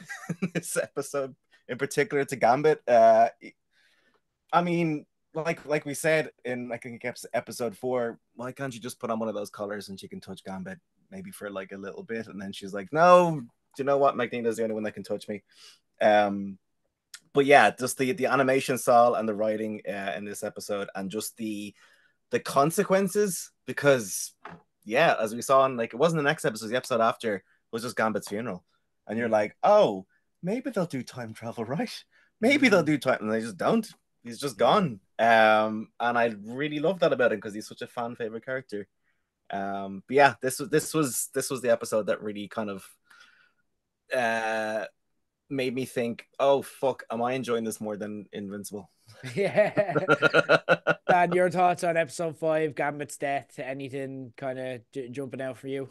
this episode, in particular to Gambit. Uh, I mean, like like we said in I think episode four, why can't you just put on one of those collars and she can touch Gambit maybe for like a little bit? And then she's like, no, do you know what? Magneto's the only one that can touch me. Um, But yeah, just the, the animation style and the writing uh, in this episode, and just the the consequences, because yeah, as we saw in like it wasn't the next episode, the episode after, it was just Gambit's funeral, and you're like, oh, maybe they'll do time travel, right? Maybe they'll do time, and they just don't. He's just gone, um, and I really love that about him because he's such a fan favorite character. Um, but yeah, this was this was this was the episode that really kind of. Uh, made me think, oh fuck, am I enjoying this more than Invincible? Yeah. Dan, your thoughts on episode five, Gambit's death, anything kind of j- jumping out for you?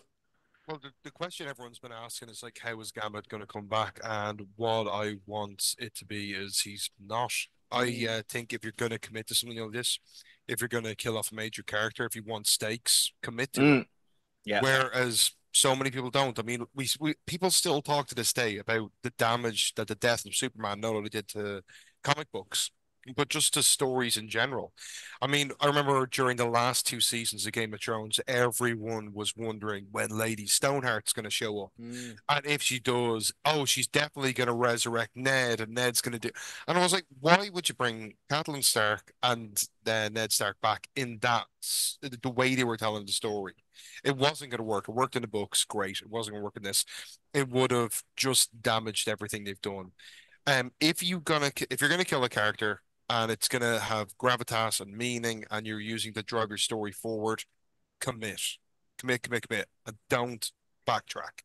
Well, the, the question everyone's been asking is like, how is Gambit going to come back? And what I want it to be is he's not. I uh, think if you're going to commit to something like this, if you're going to kill off a major character, if you want stakes, commit to mm. it. Yeah. Whereas so many people don't. I mean, we, we people still talk to this day about the damage that the death of Superman not only did to comic books, but just to stories in general. I mean, I remember during the last two seasons of Game of Thrones, everyone was wondering when Lady Stoneheart's going to show up. Mm. And if she does, oh, she's definitely going to resurrect Ned, and Ned's going to do... And I was like, why would you bring Catelyn Stark and uh, Ned Stark back in that... the way they were telling the story? It wasn't going to work. It worked in the books, great. It wasn't going to work in this. It would have just damaged everything they've done. Um, if you're gonna if you're gonna kill a character and it's gonna have gravitas and meaning, and you're using to drive your story forward, commit, commit, commit, commit, and don't backtrack.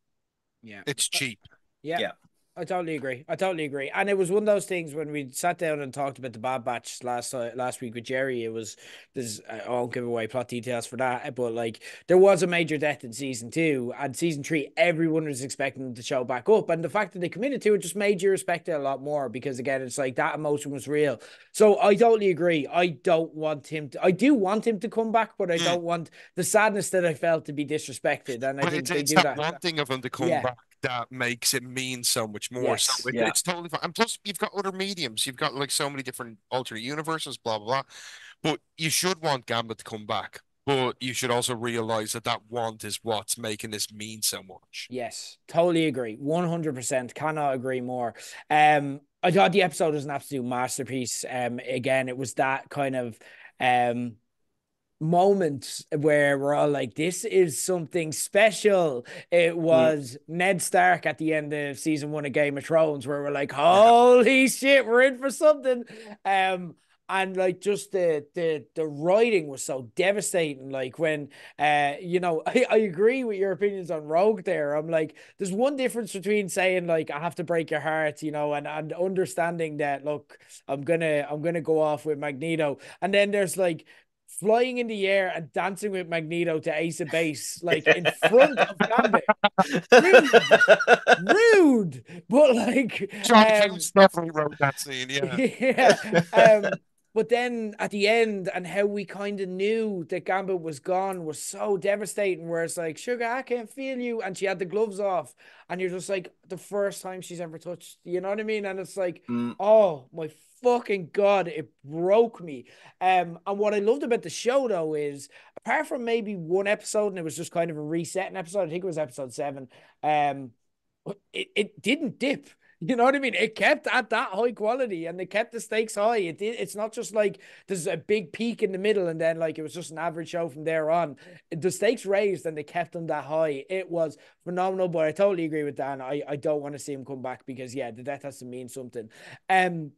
Yeah, it's cheap. Yeah, yeah. I totally agree. I totally agree. And it was one of those things when we sat down and talked about the Bad Batch last uh, last week with Jerry. It was this. I won't give away plot details for that, but like there was a major death in season two and season three. Everyone was expecting them to show back up, and the fact that they committed to it just made you respect it a lot more. Because again, it's like that emotion was real. So I totally agree. I don't want him to. I do want him to come back, but I don't want the sadness that I felt to be disrespected. And I but think it's, they it's do that. Wanting of him to come yeah. back. That makes it mean so much more. Yes, so it, yeah. It's totally fine. And plus, you've got other mediums. You've got like so many different alternate universes, blah, blah, blah. But you should want Gambit to come back. But you should also realize that that want is what's making this mean so much. Yes, totally agree. one hundred percent. Cannot agree more. Um, I thought the episode was an absolute masterpiece. Um, again, it was that kind of... um. moments where we're all like, this is something special. It was yeah. Ned Stark at the end of season one of Game of Thrones, where we're like, holy shit, we're in for something. Um, and like just the the the writing was so devastating. Like when uh you know, I, I agree with your opinions on Rogue there. I'm like, there's one difference between saying like I have to break your heart, you know, and, and understanding that look, I'm gonna I'm gonna go off with Magneto. And then there's like flying in the air and dancing with Magneto to Ace of Base, like in front of Gambit. Rude. Rude. But like... John um, definitely wrote that scene, yeah. Yeah. Um, but then at the end, and how we kind of knew that Gambit was gone was so devastating, where it's like, sugar, I can't feel you. And she had the gloves off. And you're just like, the first time she's ever touched, you know what I mean? And it's like, mm. oh, my fucking God, it broke me. Um, and what I loved about the show, though, is apart from maybe one episode, and it was just kind of a resetting episode, I think it was episode seven, um, it, it didn't dip. You know what I mean? It kept at that high quality, and they kept the stakes high. It did. It's not just like there's a big peak in the middle, and then like it was just an average show from there on. The stakes raised, and they kept them that high. It was phenomenal. But I totally agree with Dan. I I don't want to see him come back, because yeah, the death has to mean something. Um,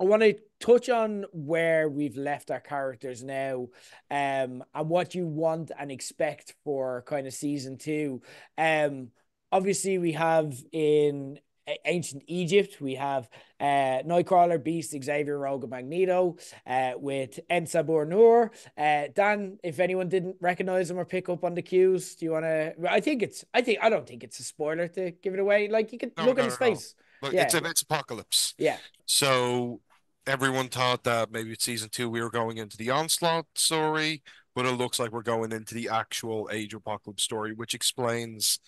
I want to touch on where we've left our characters now, um, and what you want and expect for kind of season two. Um, obviously we have in Ancient Egypt, we have uh, Nightcrawler, Beast, Xavier, Rogue, and Magneto, uh, with En Sabor Noor. Uh, Dan, if anyone didn't recognize him or pick up on the cues, do you want to? I think it's. I think I don't think it's a spoiler to give it away. Like you can no, look no, at his no. face. Look, yeah. it's, a, it's Apocalypse. Yeah. So everyone thought that maybe with season two we were going into the Onslaught story, but it looks like we're going into the actual Age of Apocalypse story, which explains.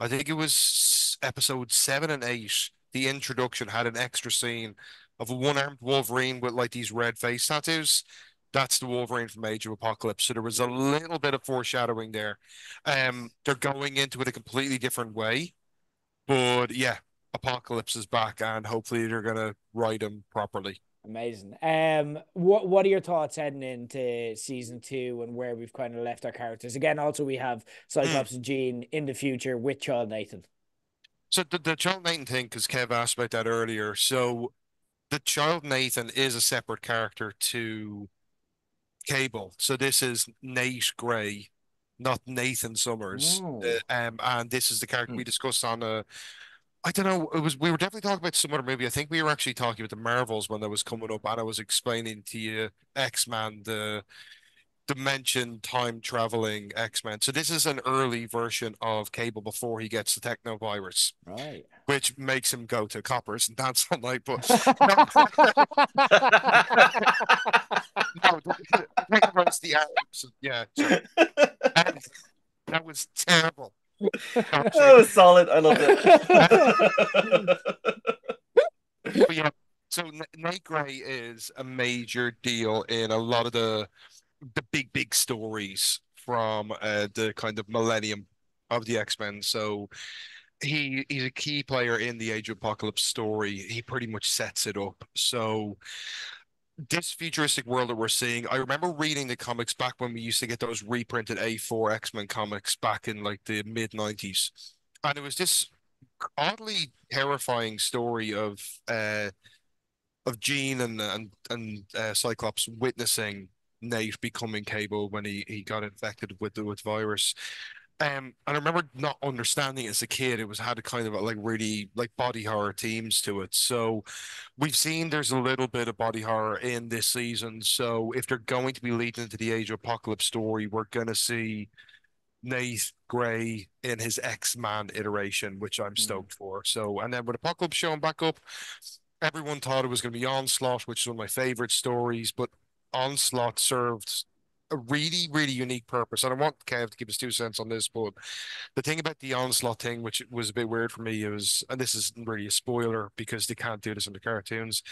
I think it was episode seven and eight, the introduction had an extra scene of a one-armed Wolverine with, like, these red face tattoos. That's the Wolverine from Age of Apocalypse. So there was a little bit of foreshadowing there. Um, they're going into it a completely different way. But, yeah, Apocalypse is back, and hopefully they're going to ride him properly. Amazing. Um, what what are your thoughts heading into season two and where we've kind of left our characters? Again, also we have Cyclops and Jean in the future with Charles Nathan. So the, the Charles Nathan thing, because Kev asked about that earlier. So the Charles Nathan is a separate character to Cable. So this is Nate Gray, not Nathan Summers. Oh. Uh, um, and this is the character mm. we discussed on a. I don't know. It was we were definitely talking about some other movie. I think we were actually talking about the Marvels when that was coming up, and I was explaining to you X-Men, the dimension time traveling X-Men. So this is an early version of Cable before he gets the techno virus, right? Which makes him go to coppers and dance all night. But no, no the Arabs. Yeah, and that was terrible. That was solid. I love it. But yeah, so Nate Gray is a major deal in a lot of the the big, big stories from uh, the kind of millennium of the X-Men. So he he's a key player in the Age of Apocalypse story. He pretty much sets it up. So this futuristic world that we're seeing, I remember reading the comics back when we used to get those reprinted A four X-Men comics back in like the mid nineties. And it was this oddly terrifying story of uh, of Jean and and, and uh, Cyclops witnessing Nate becoming Cable when he, he got infected with the with virus. Um, and I remember not understanding it as a kid. It was had a kind of a, like really like body horror themes to it. So we've seen there's a little bit of body horror in this season. So if they're going to be leading into the Age of Apocalypse story, we're going to see Nate Gray in his X-Man iteration, which I'm stoked mm. for. So, and then with Apocalypse showing back up, everyone thought it was going to be Onslaught, which is one of my favorite stories, but Onslaught served a really, really unique purpose. And I want Kev to give us two cents on this, but the thing about the Onslaught thing, which was a bit weird for me, it was, and this isn't really a spoiler because they can't do this in the cartoons,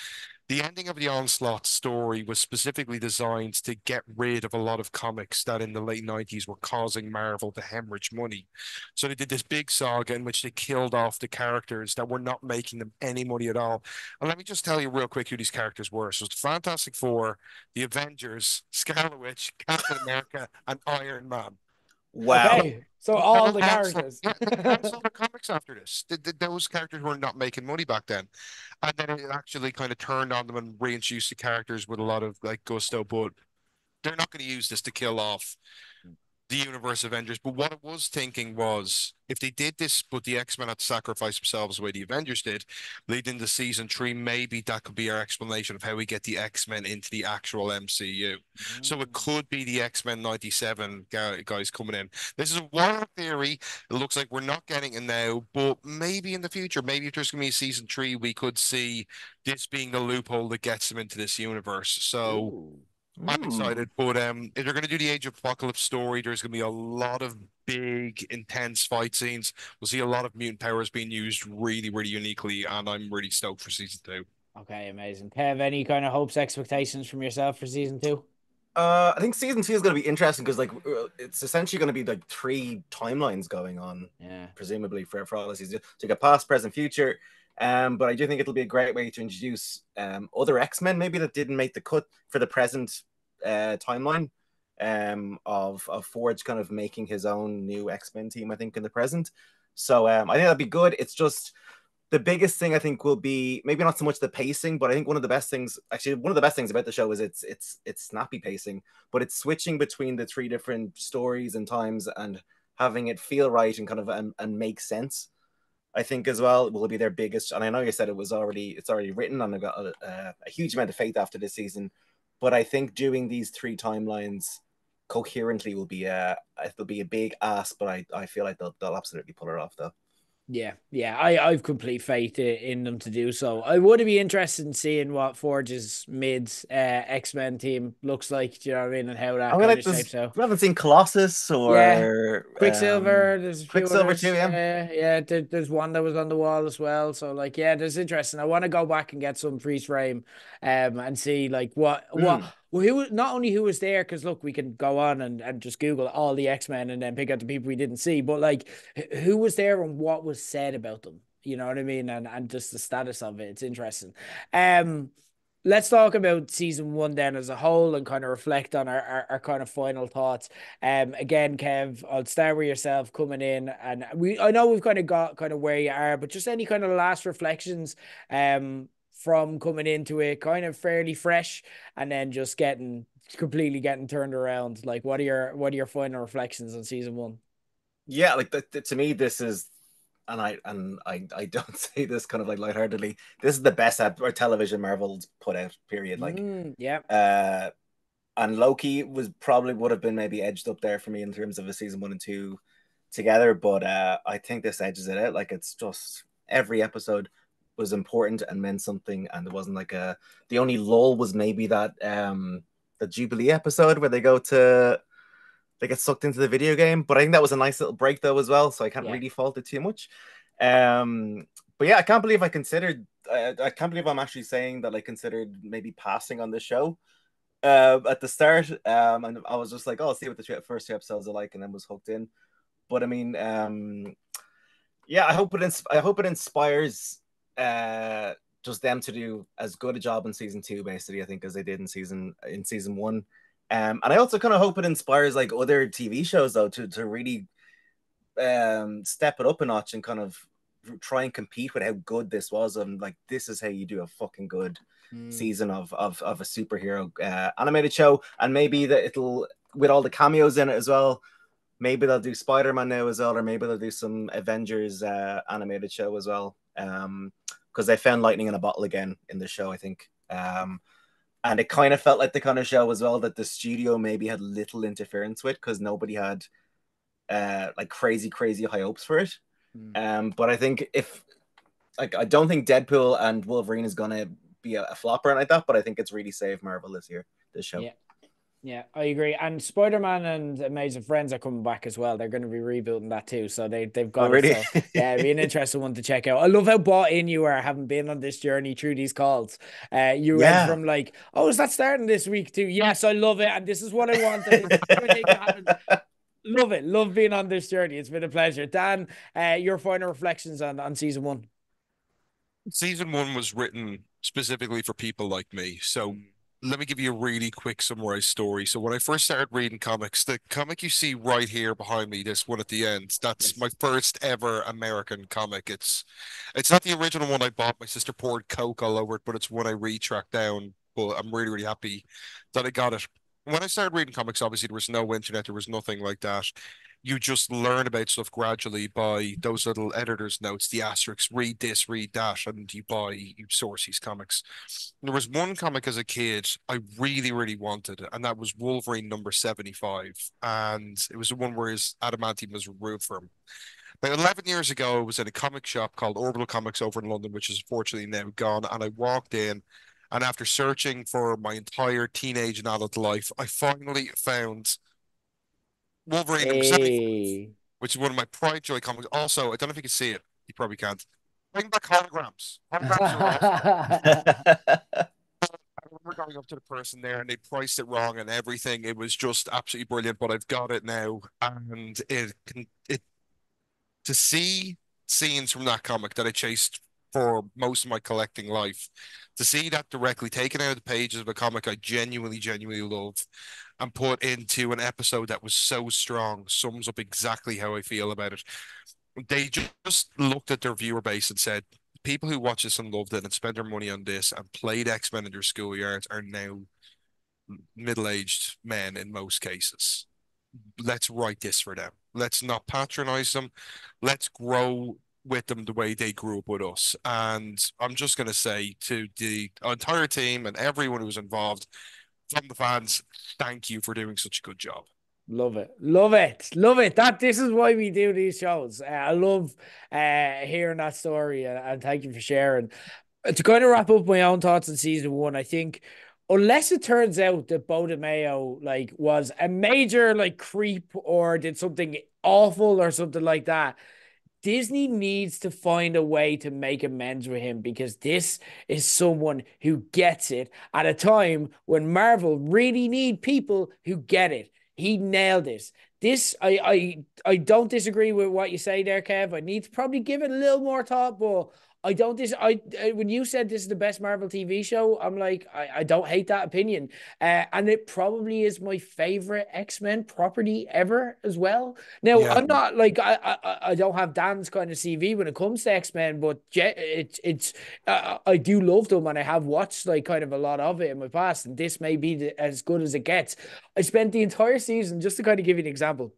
the ending of the Onslaught story was specifically designed to get rid of a lot of comics that in the late nineties were causing Marvel to hemorrhage money. So they did this big saga in which they killed off the characters that were not making them any money at all. And let me just tell you real quick who these characters were. So it's the Fantastic Four, the Avengers, Scarlet Witch, Captain America, and Iron Man. Wow. Okay. So all the characters. That's all the comics after this. The, the, those characters were not making money back then. And then it actually kind of turned on them and reintroduced the characters with a lot of like gusto, but they're not going to use this to kill off the Universe Avengers. But what I was thinking was, if they did this, but the X-Men had to sacrifice themselves the way the Avengers did, leading to season three, maybe that could be our explanation of how we get the X-Men into the actual M C U. Mm. So it could be the X-Men ninety-seven guys coming in. This is a wild theory. It looks like we're not getting it now, but maybe in the future, maybe if there's going to be season three, we could see this being the loophole that gets them into this universe. So... Ooh. I'm excited, but um, if they're going to do the Age of Apocalypse story, there's going to be a lot of big, intense fight scenes. We'll see a lot of mutant powers being used really, really uniquely, and I'm really stoked for season two. Okay, amazing. Kev, any kind of hopes, expectations from yourself for season two? Uh, I think season two is going to be interesting because, like, it's essentially going to be like three timelines going on, yeah, presumably for for all the seasons. So you got past, present, future. Um, but I do think it'll be a great way to introduce um other X-Men maybe that didn't make the cut for the present uh timeline um of of Forge kind of making his own new X-Men team, I think, in the present. So um I think that'd be good. It's just the biggest thing I think will be maybe not so much the pacing, but I think one of the best things, actually one of the best things about the show is it's it's it's snappy pacing, but it's switching between the three different stories and times and having it feel right and kind of and, and make sense. I think as well will be their biggest, and I know you said it was already, it's already written, and I've got a, a, a huge amount of faith after this season. But I think doing these three timelines coherently will be a, it'll be a big ask, but I, I feel like they'll, they'll absolutely pull it off though. Yeah, yeah, I, I've complete faith in them to do so. I would be interested in seeing what Forge's mid uh, X-Men team looks like, do you know what I mean, and how that I mean, kind like of shapes out. We haven't seen Colossus or... Yeah. Quicksilver, um, there's a few Quicksilver too, yeah. Uh, yeah, there, there's one that was on the wall as well, so like, yeah, there's interesting. I want to go back and get some freeze frame um, and see like what... Mm. what Well, who, not only who was there, because look, we can go on and, and just Google all the X-Men and then pick out the people we didn't see, but like who was there and what was said about them, you know what I mean? And and just the status of it, it's interesting. Um, let's talk about season one then as a whole and kind of reflect on our, our, our kind of final thoughts. Um, again, Kev, I'll start with yourself coming in, and we I know we've kind of got kind of where you are, but just any kind of last reflections, um. from coming into it kind of fairly fresh and then just getting completely getting turned around. Like what are your what are your final reflections on season one? Yeah, like the, the, to me this is, and I and I I don't say this kind of like lightheartedly, this is the best ep- or television Marvel's put out, period. Like mm, yeah. Uh and Loki was probably would have been maybe edged up there for me in terms of a season one and two together, but uh I think this edges it out. Like it's just every episode was important and meant something, and there wasn't like a the only lull was maybe that um the Jubilee episode where they go to they get sucked into the video game, but I think that was a nice little break though as well, so I can't yeah. really fault it too much. Um but yeah, I can't believe I considered I, I can't believe I'm actually saying that I considered maybe passing on this show uh, at the start. Um, and I was just like, oh, I'll see what the two, first two episodes are like, and then was hooked in. But I mean, um, yeah, I hope it I hope it inspires uh, just them to do as good a job in season two, basically, I think, as they did in season in season one. Um, and I also kind of hope it inspires like other T V shows though to to really um, step it up a notch and kind of try and compete with how good this was, and like this is how you do a fucking good mm. season of of of a superhero uh, animated show. And maybe that it'll, with all the cameos in it as well, maybe they'll do Spider-Man now as well, or maybe they'll do some Avengers uh, animated show as well, because um, they found lightning in a bottle again in the show, I think. Um, and it kind of felt like the kind of show as well that the studio maybe had little interference with, because nobody had uh, like crazy, crazy high hopes for it. Um, but I think if like I don't think Deadpool and Wolverine is gonna be a, a flop or anything like that, but I think it's really saved Marvel this year, this show. Yeah, yeah, I agree. And Spider-Man and Amazing Friends are coming back as well. They're going to be rebuilding that too, so they they've got oh, really? it. So, yeah, it'd be an interesting one to check out. I love how bought in you are, having been on this journey through these calls. Uh, you yeah. went from like, oh, is that starting this week too? Yes, I love it, and this is what I want. To Love it. Love being on this journey. It's been a pleasure. Dan, uh, your final reflections on, on season one. Season one was written specifically for people like me. So let me give you a really quick summarized story. So when I first started reading comics, the comic you see right here behind me, this one at the end, that's yes. my first ever American comic. It's, it's not the original one I bought. My sister poured Coke all over it, but it's one I re-tracked down. But I'm really, really happy that I got it. When I started reading comics, obviously, there was no internet. There was nothing like that. You just learn about stuff gradually by those little editor's notes, the asterisks, read this, read that, and you buy, you source these comics. There was one comic as a kid I really, really wanted, and that was Wolverine number seventy-five. And it was the one where his adamantium was removed from him. About eleven years ago, I was in a comic shop called Orbital Comics over in London, which is unfortunately now gone, and I walked in. And after searching for my entire teenage and adult life, I finally found Wolverine number seventy-five, which is one of my Pride Joy comics. Also, I don't know if you can see it. You probably can't. Bring back holograms. Holograms are awesome. I remember going up to the person there, and they priced it wrong and everything. It was just absolutely brilliant, but I've got it now. And it can it to see scenes from that comic that I chased for most of my collecting life, to see that directly taken out of the pages of a comic I genuinely, genuinely love and put into an episode that was so strong sums up exactly how I feel about it. They just looked at their viewer base and said, people who watch this and loved it and spent their money on this and played X-Men in their schoolyards are now middle-aged men in most cases. Let's write this for them. Let's not patronize them. Let's grow with them the way they grew up with us. And I'm just going to say to the entire team and everyone who was involved, from the fans, thank you for doing such a good job. Love it. Love it. Love it. That this is why we do these shows. Uh, I love uh, hearing that story, and, and thank you for sharing. To kind of wrap up my own thoughts on season one, I think, unless it turns out that Beau DeMayo like was a major like creep or did something awful or something like that, Disney needs to find a way to make amends with him, because this is someone who gets it at a time when Marvel really need people who get it. He nailed this. This, I, I, I don't disagree with what you say there, Kev. I need to probably give it a little more thought, but I don't dis- I, I when you said this is the best Marvel T V show, I'm like, I, I don't hate that opinion. Uh, and it probably is my favorite X-Men property ever as well. Now, yeah. I'm not like, I, I I don't have Dan's kind of C V when it comes to X-Men, but it's, it's uh, I do love them, and I have watched like kind of a lot of it in my past, and this may be the, as good as it gets. I spent the entire season, just to kind of give you an example,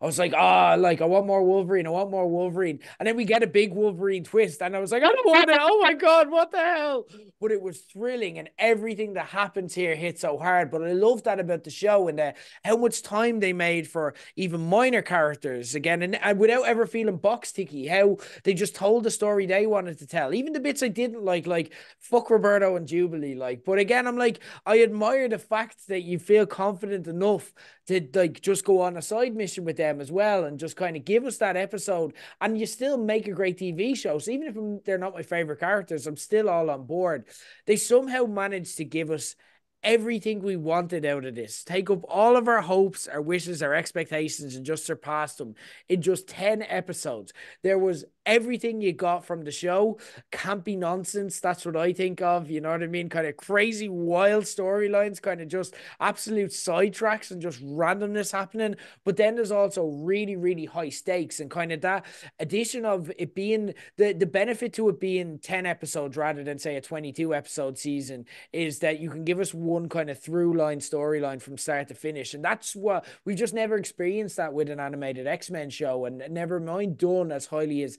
I was like, ah, oh, like, I want more Wolverine. I want more Wolverine. And then we get a big Wolverine twist. And I was like, I don't want it. Oh, my God, what the hell? But it was thrilling. And everything that happens here hit so hard. But I love that about the show, and the, how much time they made for even minor characters again. And, and without ever feeling box ticky, how they just told the story they wanted to tell. Even the bits I didn't like, like, fuck Roberto and Jubilee. Like, but again, I'm like, I admire the fact that you feel confident enough to like just go on a side mission with them as well and just kind of give us that episode. And you still make a great T V show. So even if they're not my favorite characters, I'm still all on board. They somehow managed to give us everything we wanted out of this, take up all of our hopes, our wishes, our expectations, and just surpass them in just ten episodes. There was everything you got from the show. Campy nonsense, that's what I think of, you know what I mean? Kind of crazy, wild storylines, kind of just absolute sidetracks and just randomness happening. But then there's also really, really high stakes, and kind of that addition of it being, the, the benefit to it being ten episodes rather than, say, a twenty-two episode season is that you can give us one one kind of through line storyline from start to finish. And that's what we've just never experienced that with an animated X-Men show, and never mind done as highly as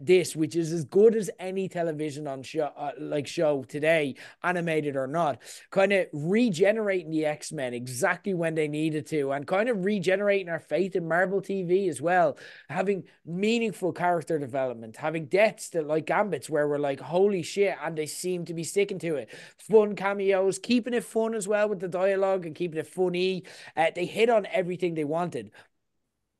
this, which is as good as any television on show uh, like show today, animated or not, kind of regenerating the X-Men exactly when they needed to, and kind of regenerating our faith in Marvel T V as well, having meaningful character development, having deaths that like Gambit's where we're like, holy shit, and they seem to be sticking to it. Fun cameos, keeping it fun as well with the dialogue and keeping it funny. Uh, they hit on everything they wanted.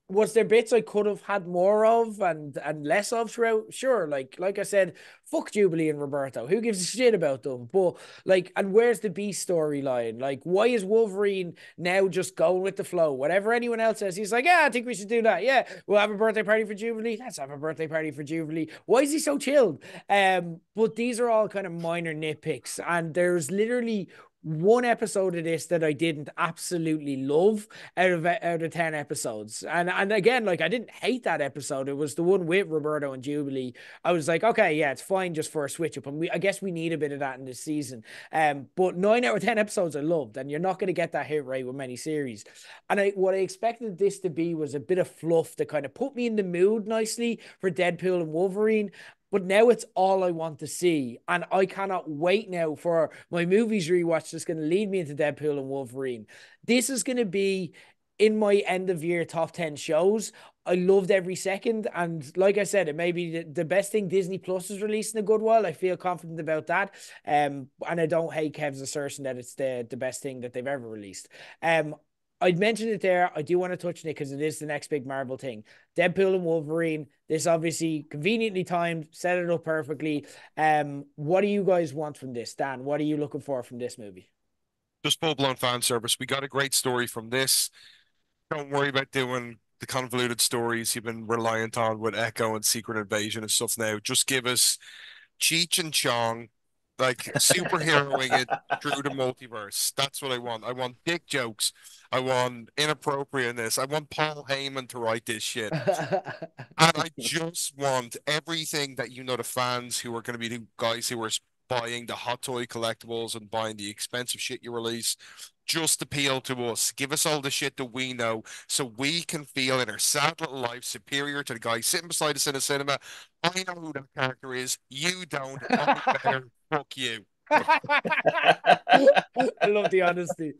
Was there bits I could have had more of and, and less of throughout? Sure, like like I said, fuck Jubilee and Roberto. Who gives a shit about them? But, like, and where's the Beast storyline? Like, why is Wolverine now just going with the flow? Whatever anyone else says, he's like, yeah, I think we should do that. Yeah, we'll have a birthday party for Jubilee. Let's have a birthday party for Jubilee. Why is he so chilled? Um, but these are all kind of minor nitpicks, and there's literally one episode of this that I didn't absolutely love out of out of ten episodes. And and again, like, I didn't hate that episode. It was the one with Roberto and Jubilee. I was like, okay, yeah, it's fine just for a switch up. And we, I guess we need a bit of that in this season. Um, but nine out of ten episodes I loved, and you're not going to get that hit rate with many series. And I, what I expected this to be was a bit of fluff that kind of put me in the mood nicely for Deadpool and Wolverine. But now it's all I want to see. And I cannot wait now for my movies rewatch that's going to lead me into Deadpool and Wolverine. This is going to be in my end of year top ten shows. I loved every second. And like I said, it may be the, the best thing Disney Plus has released in a good while. I feel confident about that. Um, and I don't hate Kev's assertion that it's the, the best thing that they've ever released. Um, I'd mentioned it there. I do want to touch on it because it is the next big Marvel thing. Deadpool and Wolverine. This obviously conveniently timed, set it up perfectly. Um, what do you guys want from this? Dan, what are you looking for from this movie? Just full-blown fan service. We got a great story from this. Don't worry about doing the convoluted stories you've been reliant on with Echo and Secret Invasion and stuff now. Just give us Cheech and Chong, like superheroing it through the multiverse. That's what I want. I want dick jokes. I want inappropriateness. I want Paul Heyman to write this shit. And I just want everything that, you know, the fans who are going to be the guys who are buying the hot toy collectibles and buying the expensive shit you release, just appeal to us. Give us all the shit that we know so we can feel in our sad little life superior to the guy sitting beside us in a cinema. I know who that character is. You don't. I better. Fuck you. I love the honesty.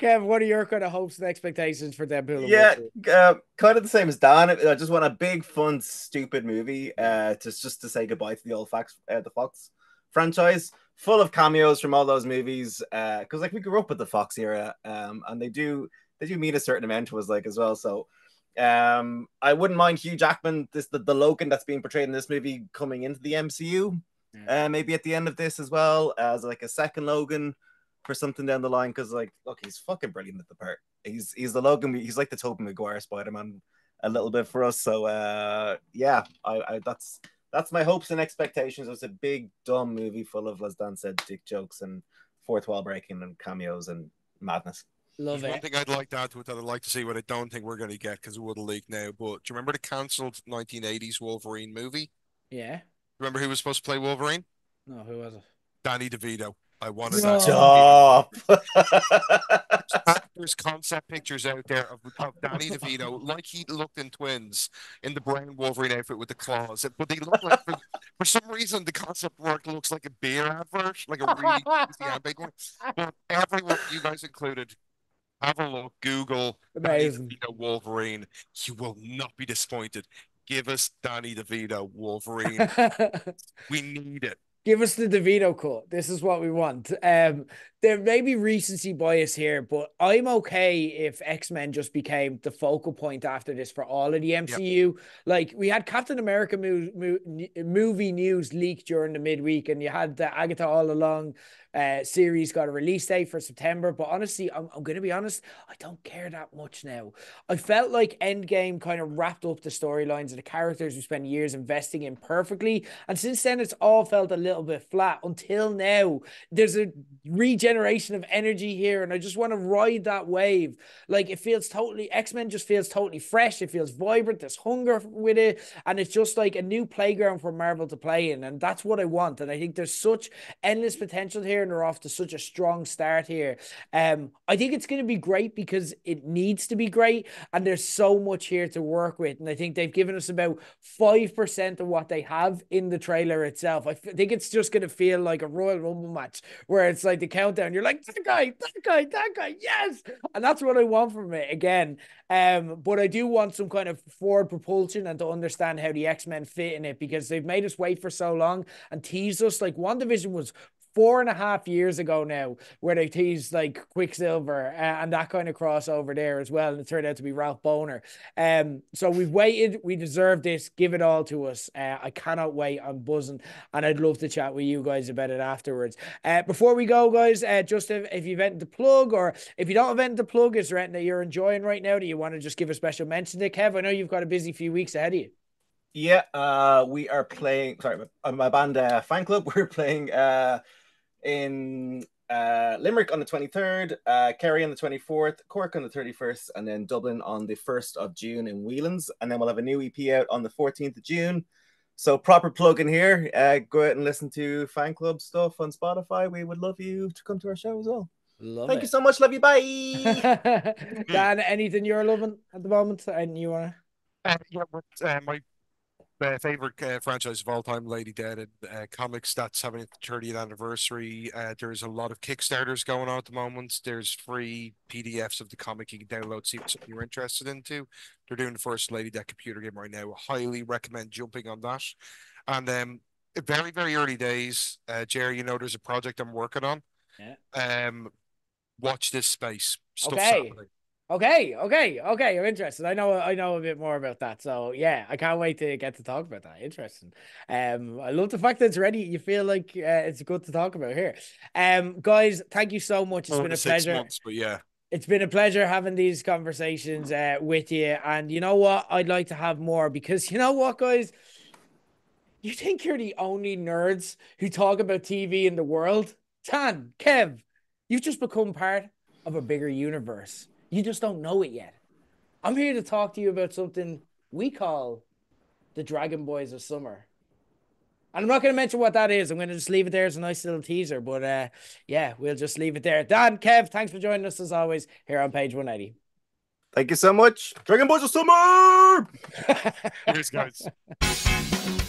Kev, what are your kind of hopes and expectations for Deadpool? Yeah, uh, kind of the same as Dan. I just want a big, fun, stupid movie uh, to, just to say goodbye to the old Fox, uh, the Fox franchise, full of cameos from all those movies. Because uh, like we grew up with the Fox era, um, and they do they do mean a certain amount to us, like, as well. So um, I wouldn't mind Hugh Jackman, this the, the Logan that's being portrayed in this movie, coming into the M C U. Uh, maybe at the end of this as well, as like a second Logan for something down the line, because, like, look, he's fucking brilliant at the part. He's he's the Logan. He's like the Tobey Maguire Spider-Man a little bit for us. So uh, yeah, I, I that's that's my hopes and expectations. It's a big dumb movie full of, as Dan said, dick jokes and fourth wall breaking and cameos and madness. Love it. One thing I'd like to add to it that I'd like to see, what I don't think we're going to get because it would have leaked now. But do you remember the cancelled nineteen eighties Wolverine movie? Yeah. Remember who was supposed to play Wolverine? No, who was it? Danny DeVito. I wanted no. that. Stop. There's concept pictures out there of, of Danny DeVito, like he looked in Twins, in the brown Wolverine outfit with the claws. But they look like, for, for some reason, the concept work looks like a beer advert, like a really yeah, big one. But everyone, you guys included, have a look, Google Amazing. Danny DeVito Wolverine. You will not be disappointed. Give us Danny DeVito Wolverine. We need it. Give us the DeVito cut. This is what we want. Um, there may be recency bias here, but I'm okay if X-Men just became the focal point after this for all of the M C U. Yep. Like, we had Captain America mo mo movie news leaked during the midweek, and you had the Agatha All Along uh, series got a release date for September. But honestly, I'm, I'm going to be honest, I don't care that much now. I felt like Endgame kind of wrapped up the storylines of the characters we spent years investing in perfectly. And since then, it's all felt a little bit flat until now. There's a regeneration of energy here, and I just want to ride that wave. Like, it feels totally, X-Men just feels totally fresh. It feels vibrant. There's hunger with it. And it's just like a new playground for Marvel to play in. And that's what I want. And I think there's such endless potential here, and they're off to such a strong start here. Um, I think it's going to be great because it needs to be great. And there's so much here to work with. And I think they've given us about five percent of what they have in the trailer itself. I think it's just going to feel like a Royal Rumble match where it's like the countdown. You're like, that guy, that guy, that guy, yes. And that's what I want from it again. Um, but I do want some kind of forward propulsion and to understand how the X-Men fit in it, because they've made us wait for so long and teased us. Like, WandaVision was four and a half years ago now, where they teased like Quicksilver uh, and that kind of crossover there as well, and it turned out to be Ralph Boner. Um, so we've waited, we deserve this, give it all to us. Uh, I cannot wait, I'm buzzing, and I'd love to chat with you guys about it afterwards. Uh, before we go, guys, uh, just if, if you've anything to plug, or if you don't have anything to plug, is there anything that you're enjoying right now that you want to just give a special mention to? Kev, I know you've got a busy few weeks ahead of you. Yeah, uh, we are playing, sorry, my band uh, Fan Club, we're playing uh, in uh, Limerick on the twenty-third, uh, Kerry on the twenty-fourth, Cork on the thirty-first, and then Dublin on the first of June in Whelan's. And then we'll have a new E P out on the fourteenth of June. So proper plug in here. Uh, go out and listen to Fan Club stuff on Spotify. We would love you to come to our show as well. Love Thank it. you so much. Love you. Bye. Dan, anything you're loving at the moment? And you want to? Uh, yeah, but, uh, my My favorite uh, franchise of all time, Lady Dead, and uh, comics that's having its thirtieth anniversary. Uh, there's a lot of Kickstarters going on at the moment. There's free P D Fs of the comic you can download, see something you're interested into. They're doing the first Lady Dead computer game right now. I highly recommend jumping on that. And um, very, very early days, uh, Jerry, you know, there's a project I'm working on. Yeah. Um, watch this space. Stuff's happening. Okay, okay, okay. I'm interested. I know, I know a bit more about that. So yeah, I can't wait to get to talk about that. Interesting. Um, I love the fact that it's ready. You feel like uh, it's good to talk about here. Um, guys, thank you so much. It's oh, been a six pleasure. Months, but yeah. It's been a pleasure having these conversations uh, with you. And you know what? I'd like to have more, because you know what, guys? You think you're the only nerds who talk about T V in the world? Tan, Kev, you've just become part of a bigger universe. You just don't know it yet. I'm here to talk to you about something we call the Dragon Boys of Summer. And I'm not going to mention what that is. I'm going to just leave it there as a nice little teaser. But uh, yeah, we'll just leave it there. Dan, Kev, thanks for joining us as always here on Page one eighty. Thank you so much. Dragon Boys of Summer! Cheers, guys.